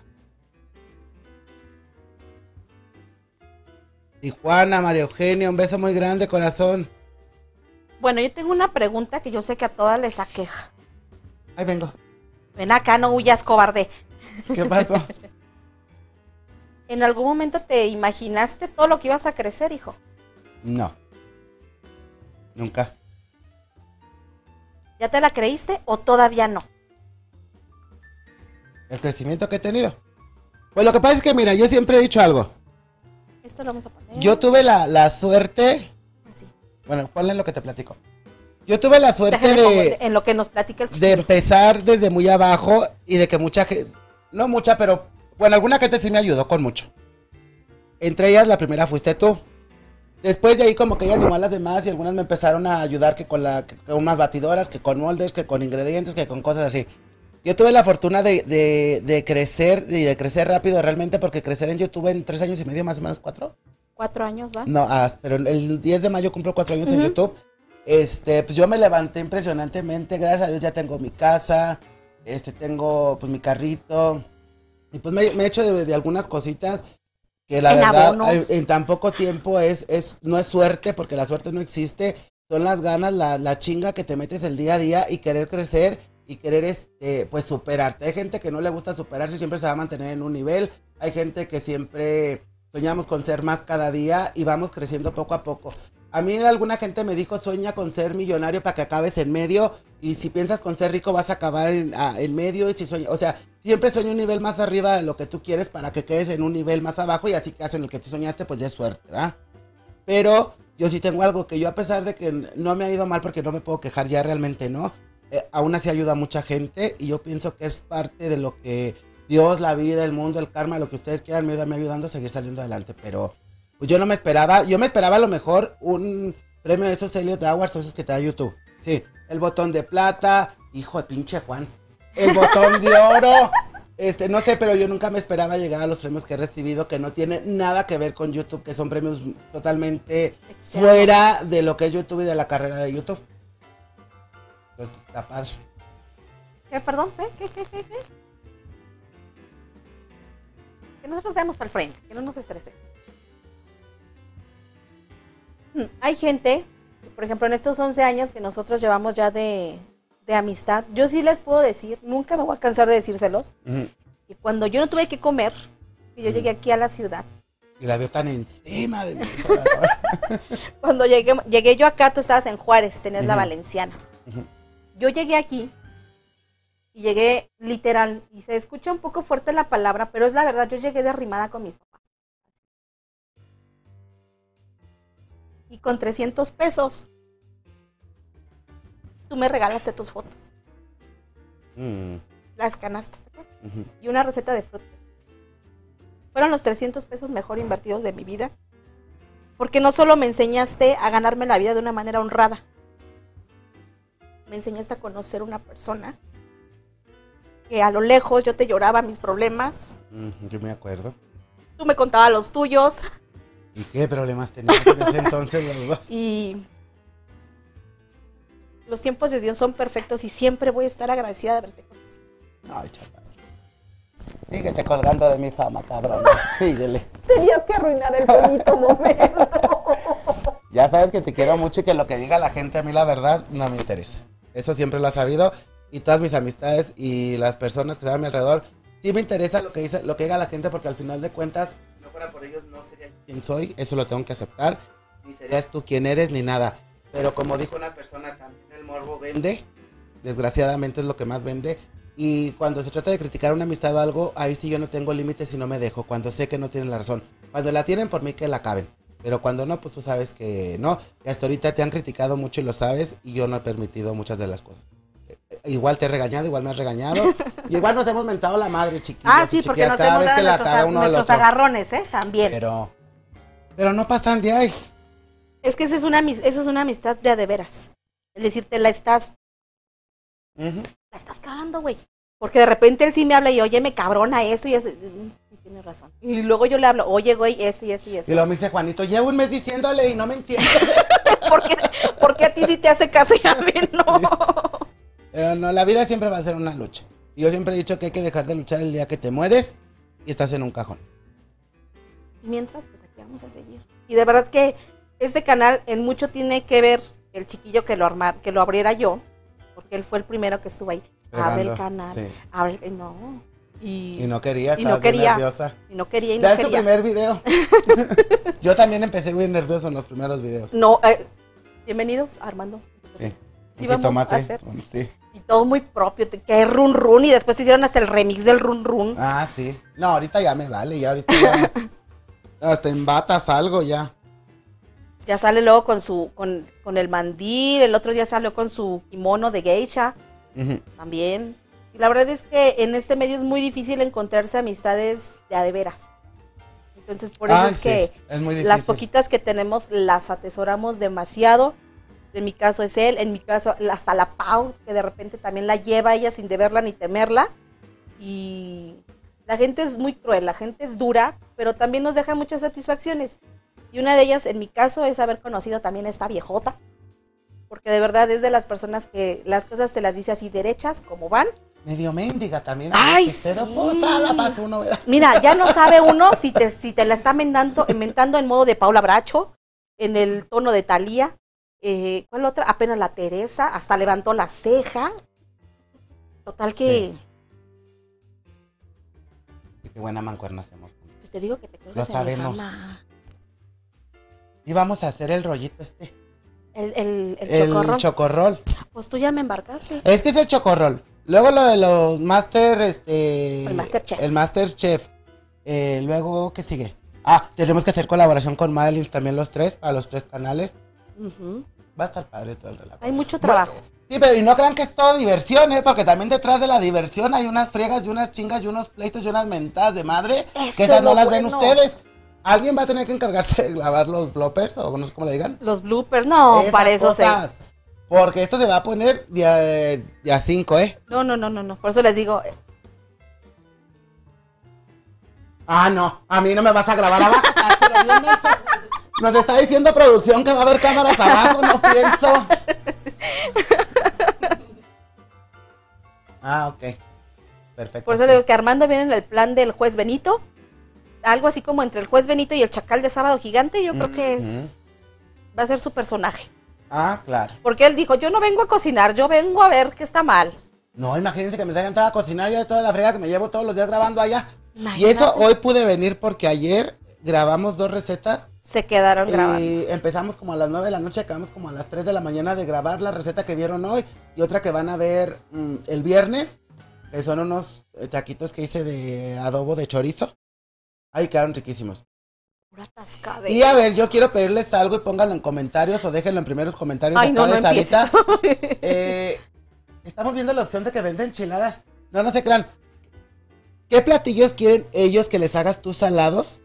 Tijuana, María Eugenia, un beso muy grande, corazón. Bueno, yo tengo una pregunta que yo sé que a todas les aqueja. Ahí vengo. Ven acá, no huyas, cobarde. ¿Qué pasó? ¿En algún momento te imaginaste todo lo que ibas a crecer, hijo? No. Nunca. ¿Ya te la creíste o todavía no? El crecimiento que he tenido. Pues lo que pasa es que, mira, yo siempre he dicho algo. Esto lo vamos a poner. Yo tuve la suerte... Así. Bueno, ponle lo que te platico. Yo tuve la suerte de... En lo que nos platica el chiquillo. De empezar desde muy abajo y de que mucha gente... No mucha, pero... Bueno, alguna gente sí me ayudó con mucho. Entre ellas, la primera fuiste tú. Después de ahí como que ella animó a las demás y algunas me empezaron a ayudar que con, con unas batidoras, que con moldes, que con ingredientes, que con cosas así. Yo tuve la fortuna de crecer y de crecer rápido realmente porque crecer en YouTube en 3 años y medio, más o menos 4. 4 años vas. No, pero el 10 de mayo cumplo 4 años en YouTube. Pues yo me levanté impresionantemente, gracias a Dios ya tengo mi casa, tengo pues mi carrito, y pues me he hecho de algunas cositas que la verdad en tan poco tiempo no es suerte, porque la suerte no existe, son las ganas, la chinga que te metes el día a día y querer crecer y querer pues superarte. Hay gente que no le gusta superarse, siempre se va a mantener en un nivel, hay gente que siempre soñamos con ser más cada día y vamos creciendo poco a poco. A mí alguna gente me dijo, sueña con ser millonario para que acabes en medio, y si piensas con ser rico vas a acabar en medio, y si sueñas, o sea, siempre sueña un nivel más arriba de lo que tú quieres para que quedes en un nivel más abajo, y así que hacen lo que tú soñaste, pues ya es suerte, ¿verdad? Pero yo sí tengo algo que yo, a pesar de que no me ha ido mal, porque no me puedo quejar ya realmente, ¿no? Aún así ayuda a mucha gente, y yo pienso que es parte de lo que Dios, la vida, el mundo, el karma, lo que ustedes quieran, me ayudando a seguir saliendo adelante, pero... Pues yo no me esperaba, yo me esperaba a lo mejor un premio de esos Elliot Awards, esos que te da YouTube. Sí, el botón de plata, hijo de pinche Juan, el botón de oro, no sé, pero yo nunca me esperaba llegar a los premios que he recibido, que no tiene nada que ver con YouTube, que son premios totalmente fuera de lo que es YouTube y de la carrera de YouTube. Pues está padre. ¿Qué, perdón? ¿Qué? Que nosotros veamos para el frente, que no nos estrese. Hay gente, por ejemplo, en estos 11 años que nosotros llevamos ya de amistad, yo sí les puedo decir, nunca me voy a cansar de decírselos, y cuando yo no tuve que comer, y yo llegué aquí a la ciudad. Y la veo tan encima de mí. Cuando llegué yo acá, tú estabas en Juárez, tenías la Valenciana. Yo llegué aquí, y llegué literal, y se escucha un poco fuerte la palabra, pero es la verdad, yo llegué derrimada con mis papás. Y con 300 pesos, tú me regalaste tus fotos. Las canastas. Y una receta de fruta. Fueron los 300 pesos mejor invertidos de mi vida. Porque no solo me enseñaste a ganarme la vida de una manera honrada, me enseñaste a conocer una persona que a lo lejos yo te lloraba mis problemas. Yo me acuerdo. Tú me contabas los tuyos. ¿Y qué problemas teníamos en ese entonces los dos? Y los tiempos de Dios son perfectos y siempre voy a estar agradecida de haberte conocido. Ay, chaval. Síguete colgando de mi fama, cabrón. Síguele. Tenías que arruinar el bonito momento. Ya sabes que te quiero mucho y que lo que diga la gente a mí, la verdad, no me interesa. Eso siempre lo has sabido. Y todas mis amistades y las personas que están a mi alrededor, sí me interesa lo que dice, lo que diga la gente, porque al final de cuentas, si no fuera por ellos, no sería quien soy. Eso lo tengo que aceptar. Ni serías tú quien eres, ni nada. Pero como dijo una persona, también el morbo vende. Desgraciadamente es lo que más vende. Y cuando se trata de criticar una amistad o algo, ahí sí yo no tengo límites y no me dejo. Cuando sé que no tienen la razón. Cuando la tienen, por mí que la acaben. Pero cuando no, pues tú sabes que no. Y hasta ahorita te han criticado mucho y lo sabes. Y yo no he permitido muchas de las cosas. Igual te he regañado, igual me has regañado. Y igual nos hemos mentado la madre, chiquita. Ah, sí, porque nos hemos dado nuestros agarrones, ¿eh? También. Pero no pasan de ahí. Es que esa es una amistad de a de veras. Es decir, te la estás... La estás cagando, güey. Porque de repente él sí me habla y, oye, me cabrona esto y eso. Y tiene razón. Y luego yo le hablo, oye, güey, esto y esto y esto. Y luego me dice Juanito, llevo un mes diciéndole y no me entiende. ¿Por qué a ti sí te hace caso y a mí no? Pero no, la vida siempre va a ser una lucha. Y yo siempre he dicho que hay que dejar de luchar el día que te mueres y estás en un cajón. Y mientras, pues aquí vamos a seguir. Y de verdad que este canal en mucho tiene que ver el chiquillo que lo abriera yo. Porque él fue el primero que estuvo ahí. Pregando, abre el canal. Sí. Abre el, no. Y no quería, estaba nerviosa. Y no quería. Ya es tu primer video. Yo también empecé muy nervioso en los primeros videos. No, bienvenidos, Armando. Sí. Íbamos a hacer. Sí. Y todo muy propio, que es run run. Y después te hicieron hasta el remix del run run. Ah, sí. No, ahorita ya me vale. Ya ahorita ya. Hasta en batas algo ya. Ya sale luego con el mandil, el otro día salió con su kimono de geisha, también. Y la verdad es que en este medio es muy difícil encontrarse amistades de a de veras. Entonces por eso es que es las poquitas que tenemos las atesoramos demasiado. En mi caso es él, en mi caso hasta la Pau, que de repente también la lleva ella sin deberla ni temerla. Y la gente es muy cruel, la gente es dura, pero también nos deja muchas satisfacciones. Y una de ellas, en mi caso, es haber conocido también a esta viejota, porque de verdad es de las personas que las cosas te las dice así derechas, como van. Medio mendiga también. ¡Ay, sí! Pero pues, la pasa uno, ¿verdad? Mira, ya no sabe uno si te la está mentando en modo de Paula Bracho, en el tono de Thalía, ¿cuál otra? Apenas la Teresa, hasta levantó la ceja. Total que... Sí. Y qué buena mancuerna hacemos. Pues te digo que te conoces a mi mamá. Y vamos a hacer el rollito este. El chocorrol. Pues tú ya me embarcaste. Es que es el chocorrol. Luego lo de los master, el Masterchef. El Masterchef. Luego, ¿qué sigue? Ah, tenemos que hacer colaboración con Madeline también los tres, a los tres canales. Va a estar padre todo el relato. Hay mucho trabajo. Sí, pero y no crean que es todo diversión, ¿eh? Porque también detrás de la diversión hay unas friegas y unas chingas y unos pleitos y unas mentadas de madre. Eso que esas no las ven ustedes. Alguien va a tener que encargarse de grabar los bloopers, o no sé cómo le digan. Los bloopers, no, esas para eso cosas, sé. Porque esto se va a poner día 5, ¿eh? No, por eso les digo. Ah, no, a mí no me vas a grabar abajo. Pero bien, nos está diciendo producción que va a haber cámaras abajo, no pienso. Ah, ok, perfecto. Por eso sí. Le digo que Armando viene en el plan del juez Benito. Algo así como entre el juez Benito y el chacal de Sábado Gigante, yo creo que es va a ser su personaje. Ah, claro. Porque él dijo, yo no vengo a cocinar, yo vengo a ver qué está mal. No, imagínense que me traigan toda a cocinar, ya toda la fregada que me llevo todos los días grabando allá. Imagínate. Y eso hoy pude venir porque ayer grabamos 2 recetas. Se quedaron grabando. Y empezamos como a las 9 de la noche, acabamos como a las 3 de la mañana de grabar la receta que vieron hoy y otra que van a ver el viernes, que son unos taquitos que hice de adobo de chorizo. Ahí quedaron riquísimos. Pura atascadera. Y a ver, yo quiero pedirles algo y pónganlo en comentarios o déjenlo en primeros comentarios. Ay, no, no empieces. Estamos viendo la opción de que venden enchiladas. No se crean. ¿Qué platillos quieren ellos que les hagas tus salados?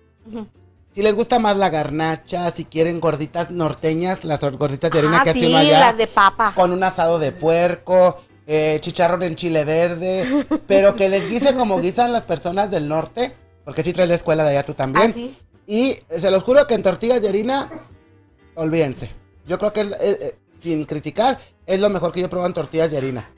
Si les gusta más la garnacha, si quieren gorditas norteñas, las gorditas de harina que hacen allá. Las de papa. Con un asado de puerco, chicharrón en chile verde, pero que les guise como guisan las personas del norte, porque sí traes la escuela de allá tú también. ¿Sí? Y se los juro que en tortillas de harina, olvídense. Yo creo que, sin criticar, es lo mejor que yo he probado en tortillas de harina.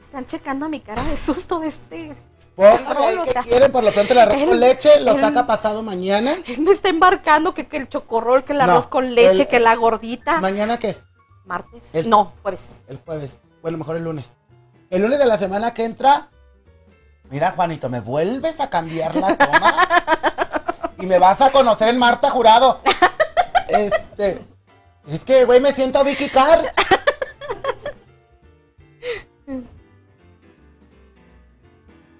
Están checando mi cara de susto de este... Póngale ahí que quieren, por lo pronto el arroz con leche lo saca pasado mañana. Él me está embarcando que el chocorrol, que el arroz con leche, que la gordita. ¿Mañana qué es? ¿Martes? No, jueves. El jueves. Bueno, mejor el lunes. El lunes de la semana que entra, mira, Juanito, me vuelves a cambiar la toma y me vas a conocer en Marta Jurado. Es que, güey, me siento Vicky Carr.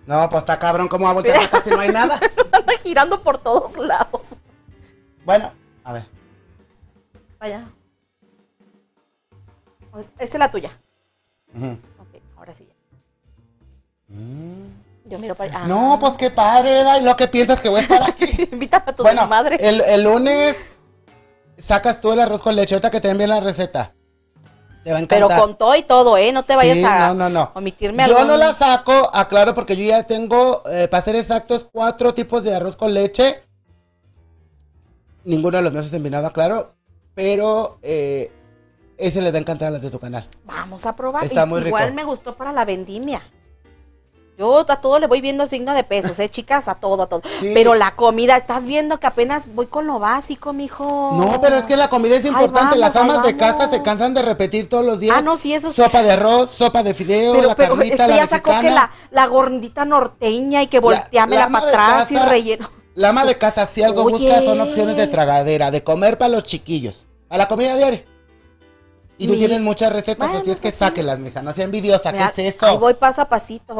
No, pues está cabrón, ¿cómo va a voltear acá si no hay nada? Anda girando por todos lados. Bueno, a ver. Vaya. Esta es la tuya. Ok, ahora sí. Yo miro para allá. No, pues qué padre, ¿verdad? ¿Y lo que piensas que voy a estar aquí? Invítame a tu desmadre. El lunes sacas tú el arroz con leche, ahorita que te envíen la receta. Te va a encantar. Pero con todo y todo, ¿eh? No te vayas a omitirme algo. Yo no la saco, aclaro, porque yo ya tengo, para ser exactos, 4 tipos de arroz con leche. Ninguno de los meses envinado, aclaro. Pero ese les va a encantar a las de tu canal. Vamos a probar. Está muy rico. Igual me gustó para la vendimia. Yo a todo le voy viendo signo de pesos, chicas, a todo, a todo. Sí. Pero la comida, estás viendo que apenas voy con lo básico, mijo. No, pero es que la comida es importante. Vamos, las amas de casa se cansan de repetir todos los días. Ah, no, sí, eso es... Sopa de arroz, sopa de fideo, la carnita, la mexicana. Ya sacó que la gordita norteña y que volteámela para atrás y relleno. La ama de casa, si algo busca, son opciones de tragadera, de comer para los chiquillos, a la comida diaria. Y tú tienes muchas recetas, bueno, así es que sáquelas, mija, no sea envidiosa, ¿qué es eso? Ahí voy paso a pasito,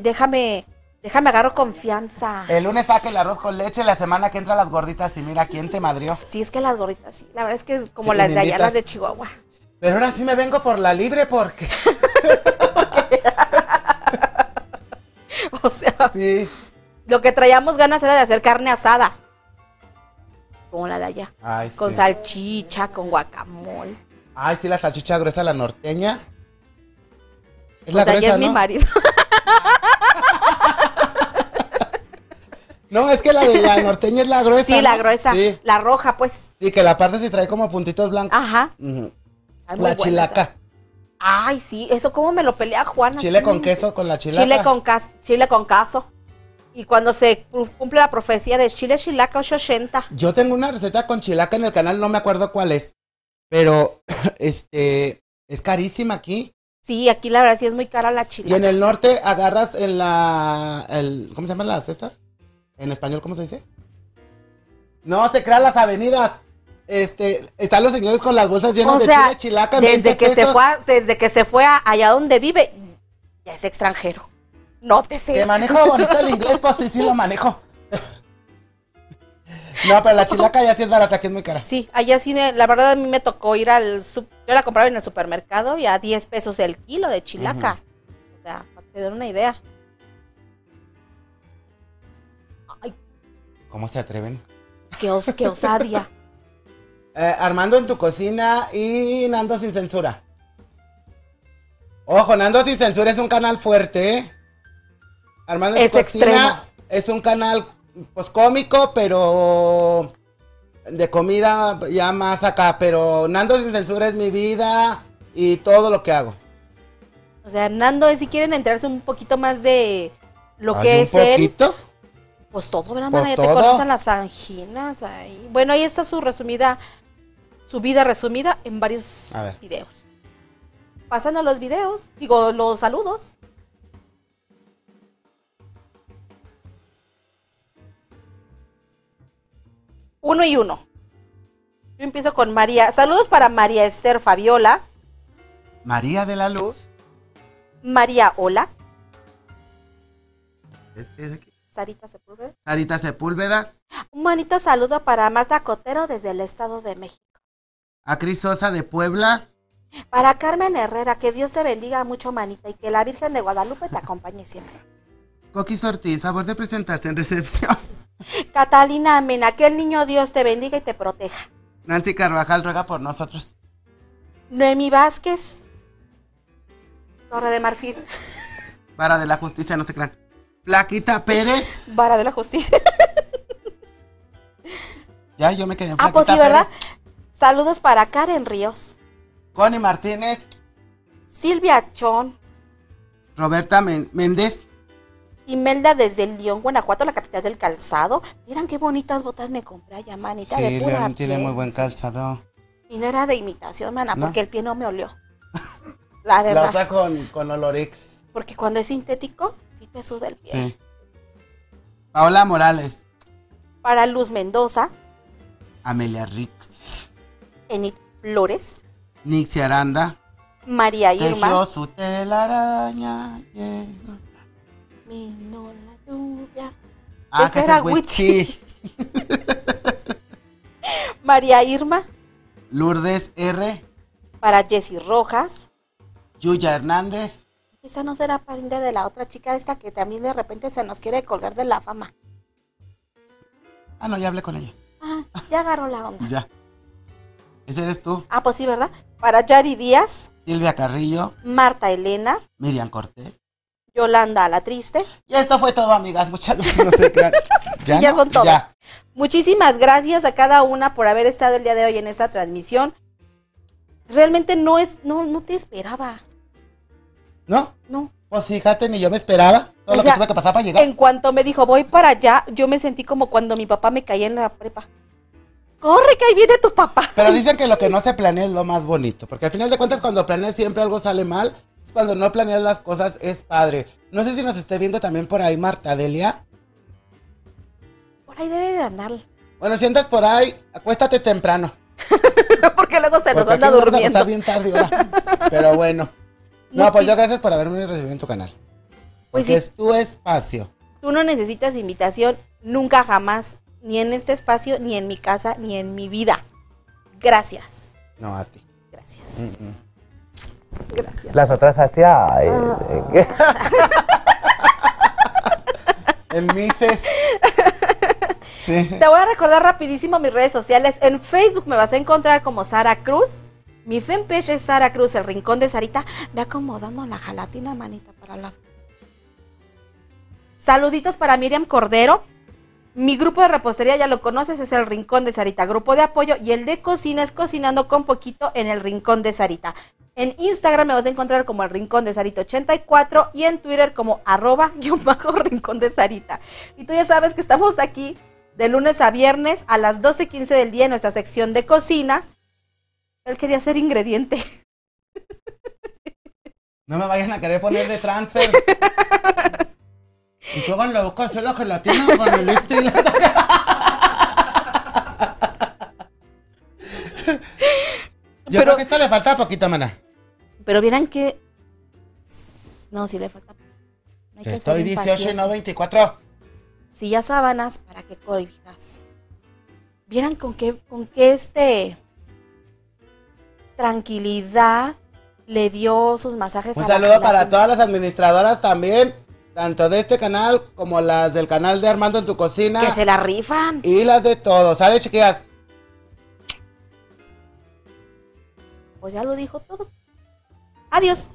déjame agarro confianza. El lunes saque el arroz con leche, la semana que entra las gorditas y mira quién te madrió. Sí, es que las gorditas, sí, la verdad es que es como las de allá, las de Chihuahua. Pero ahora sí me vengo por la libre porque... O sea, lo que traíamos ganas era de hacer carne asada, como la de allá, con salchicha, con guacamole. Ay, sí, la salchicha gruesa, la norteña. Es la gruesa, ¿no? Es mi marido. No, es que la de la norteña es la gruesa. Sí, la gruesa. Sí. La roja, pues. Y que la parte se trae como puntitos blancos. Ajá. La chilaca. Ay, sí, eso cómo me lo pelea Juana. Chile con queso con la chilaca. Chile con caso. Y cuando se cumple la profecía de chile chilaca 880. Yo tengo una receta con chilaca en el canal, no me acuerdo cuál es. Pero, es carísima aquí. Sí, aquí la verdad sí es muy cara la chilaca. Y en el norte agarras en ¿cómo se llaman las estas? En español, ¿cómo se dice? No, se crean las avenidas. Están los señores con las bolsas llenas de chile, chilaca, desde que se fue allá donde vive, ya es extranjero. No te sé. Que manejo bonito el inglés, pues sí lo manejo. No, pero la chilaca ya sí es barata, que es muy cara. Sí, allá sí, la verdad a mí me tocó ir yo la compraba en el supermercado y a 10 pesos el kilo de chilaca. O sea, para que te den una idea. Ay. ¿Cómo se atreven? Qué osadía. Armando en tu cocina y Nando sin censura. Ojo, Nando sin censura es un canal fuerte, ¿eh? Armando en tu cocina extremo. Es un canal... Pues cómico, pero de comida ya más acá, pero Nando sin censura es mi vida y todo lo que hago. O sea, Nando, si quieren enterarse un poquito más de lo que es él. ¿Un poquito? Pues todo, ¿verdad, mana? Ya te conocen las anginas ahí. Bueno, ahí está su vida resumida en varios videos. Pasando los videos, digo, los saludos. Uno y uno. Yo empiezo con María. Saludos para María Esther Fabiola. María de la Luz. María Ola. ¿Es aquí? Sarita Sepúlveda. Sarita Sepúlveda. Un bonito saludo para Marta Cotero desde el Estado de México. A Cris Sosa de Puebla. Para Carmen Herrera, que Dios te bendiga mucho, manita, y que la Virgen de Guadalupe te acompañe siempre. Coquis Ortiz, favor de presentarse en recepción. Catalina Amena, que el niño Dios te bendiga y te proteja. Nancy Carvajal ruega por nosotros. Noemí Vázquez, Torre de Marfil. Vara de la Justicia, no se crean. Plaquita Pérez. Vara de la Justicia. Ya, yo me quedé en Plaquita pues sí, ¿verdad? Pérez. Saludos para Karen Ríos. Connie Martínez. Silvia Chón. Roberta Méndez. Imelda desde León, Guanajuato, la capital del calzado. Miren qué bonitas botas me compré allá, manita, sí, de pura León tiene piel, muy buen calzado. Y no era de imitación, mana, ¿no? Porque el pie no me olió. La verdad. La otra con Olorix. Porque cuando es sintético, sí te suda el pie. Sí. Paola Morales. Para Luz Mendoza. Amelia Rix. Enid Flores. Nixie Aranda. María Irma. Tejió su telaraña, yeah. Vino la lluvia. Ah, esa era Wichi. María Irma. Lourdes R. Para Jessy Rojas. Yuya Hernández. Esa no será pariente de la otra chica esta que también de repente se nos quiere colgar de la fama. Ah, no, ya hablé con ella. Ah, ya agarró la onda. Ya. Ese eres tú. Ah, pues sí, ¿verdad? Para Yari Díaz. Silvia Carrillo. Marta Elena. Miriam Cortés. Yolanda la Triste. Y esto fue todo, amigas. Muchas gracias. No sé, ¿ya, sí, ya no? Son todas. Ya. Muchísimas gracias a cada una por haber estado el día de hoy en esta transmisión. Realmente no te esperaba. ¿No? No. Pues fíjate, ni yo me esperaba. Todo lo que tuve que pasar para llegar. En cuanto me dijo, voy para allá, yo me sentí como cuando mi papá me caía en la prepa. ¡Corre, que ahí viene tu papá! Pero dicen que lo que no se planea es lo más bonito. Porque al final de cuentas, cuando planeas siempre algo sale mal. Cuando no planeas las cosas es padre. No sé si nos esté viendo también por ahí Marta Delia. Por ahí debe de andar. Bueno, si andas por ahí, acuéstate temprano. Porque luego se nos anda durmiendo. Está bien tarde ahora. Pero bueno. No, pues yo gracias por haberme recibido en tu canal. Pues sí, es tu espacio. Tú no necesitas invitación nunca jamás. Ni en este espacio, ni en mi casa, ni en mi vida. Gracias. No, a ti. Gracias. Gracias. Las otras hacia... En Mises. Sí. Te voy a recordar rapidísimo mis redes sociales. En Facebook me vas a encontrar como Sara Cruz. Mi fanpage es Sara Cruz, El Rincón de Sarita. Ve acomodando la gelatina, manita, para la... Saluditos para Miriam Cordero. Mi grupo de repostería, ya lo conoces, es El Rincón de Sarita. Grupo de apoyo. Y el de cocina es Cocinando con Poquito en El Rincón de Sarita. En Instagram me vas a encontrar como El Rincón de Sarita 84 y en Twitter como @_rincondesarita. Y tú ya sabes que estamos aquí de lunes a viernes a las 12:15 del día en nuestra sección de cocina. Él quería ser ingrediente. No me vayan a querer poner de transfer. Y tú con la boca solo gelatina con el estilo. Yo creo que esto le falta poquito, maná. Pero vieran que... No, sí le falta. No hay que estoy 18 y no 24. Sí, ya sábanas para que corrijas. Vieran con qué tranquilidad le dio sus masajes. Un saludo para todas las administradoras también, tanto de este canal como las del canal de Armando en tu Cocina. Que se la rifan. Y las de todos, ¿sabes, chiquillas? Pues ya lo dijo todo. Adiós.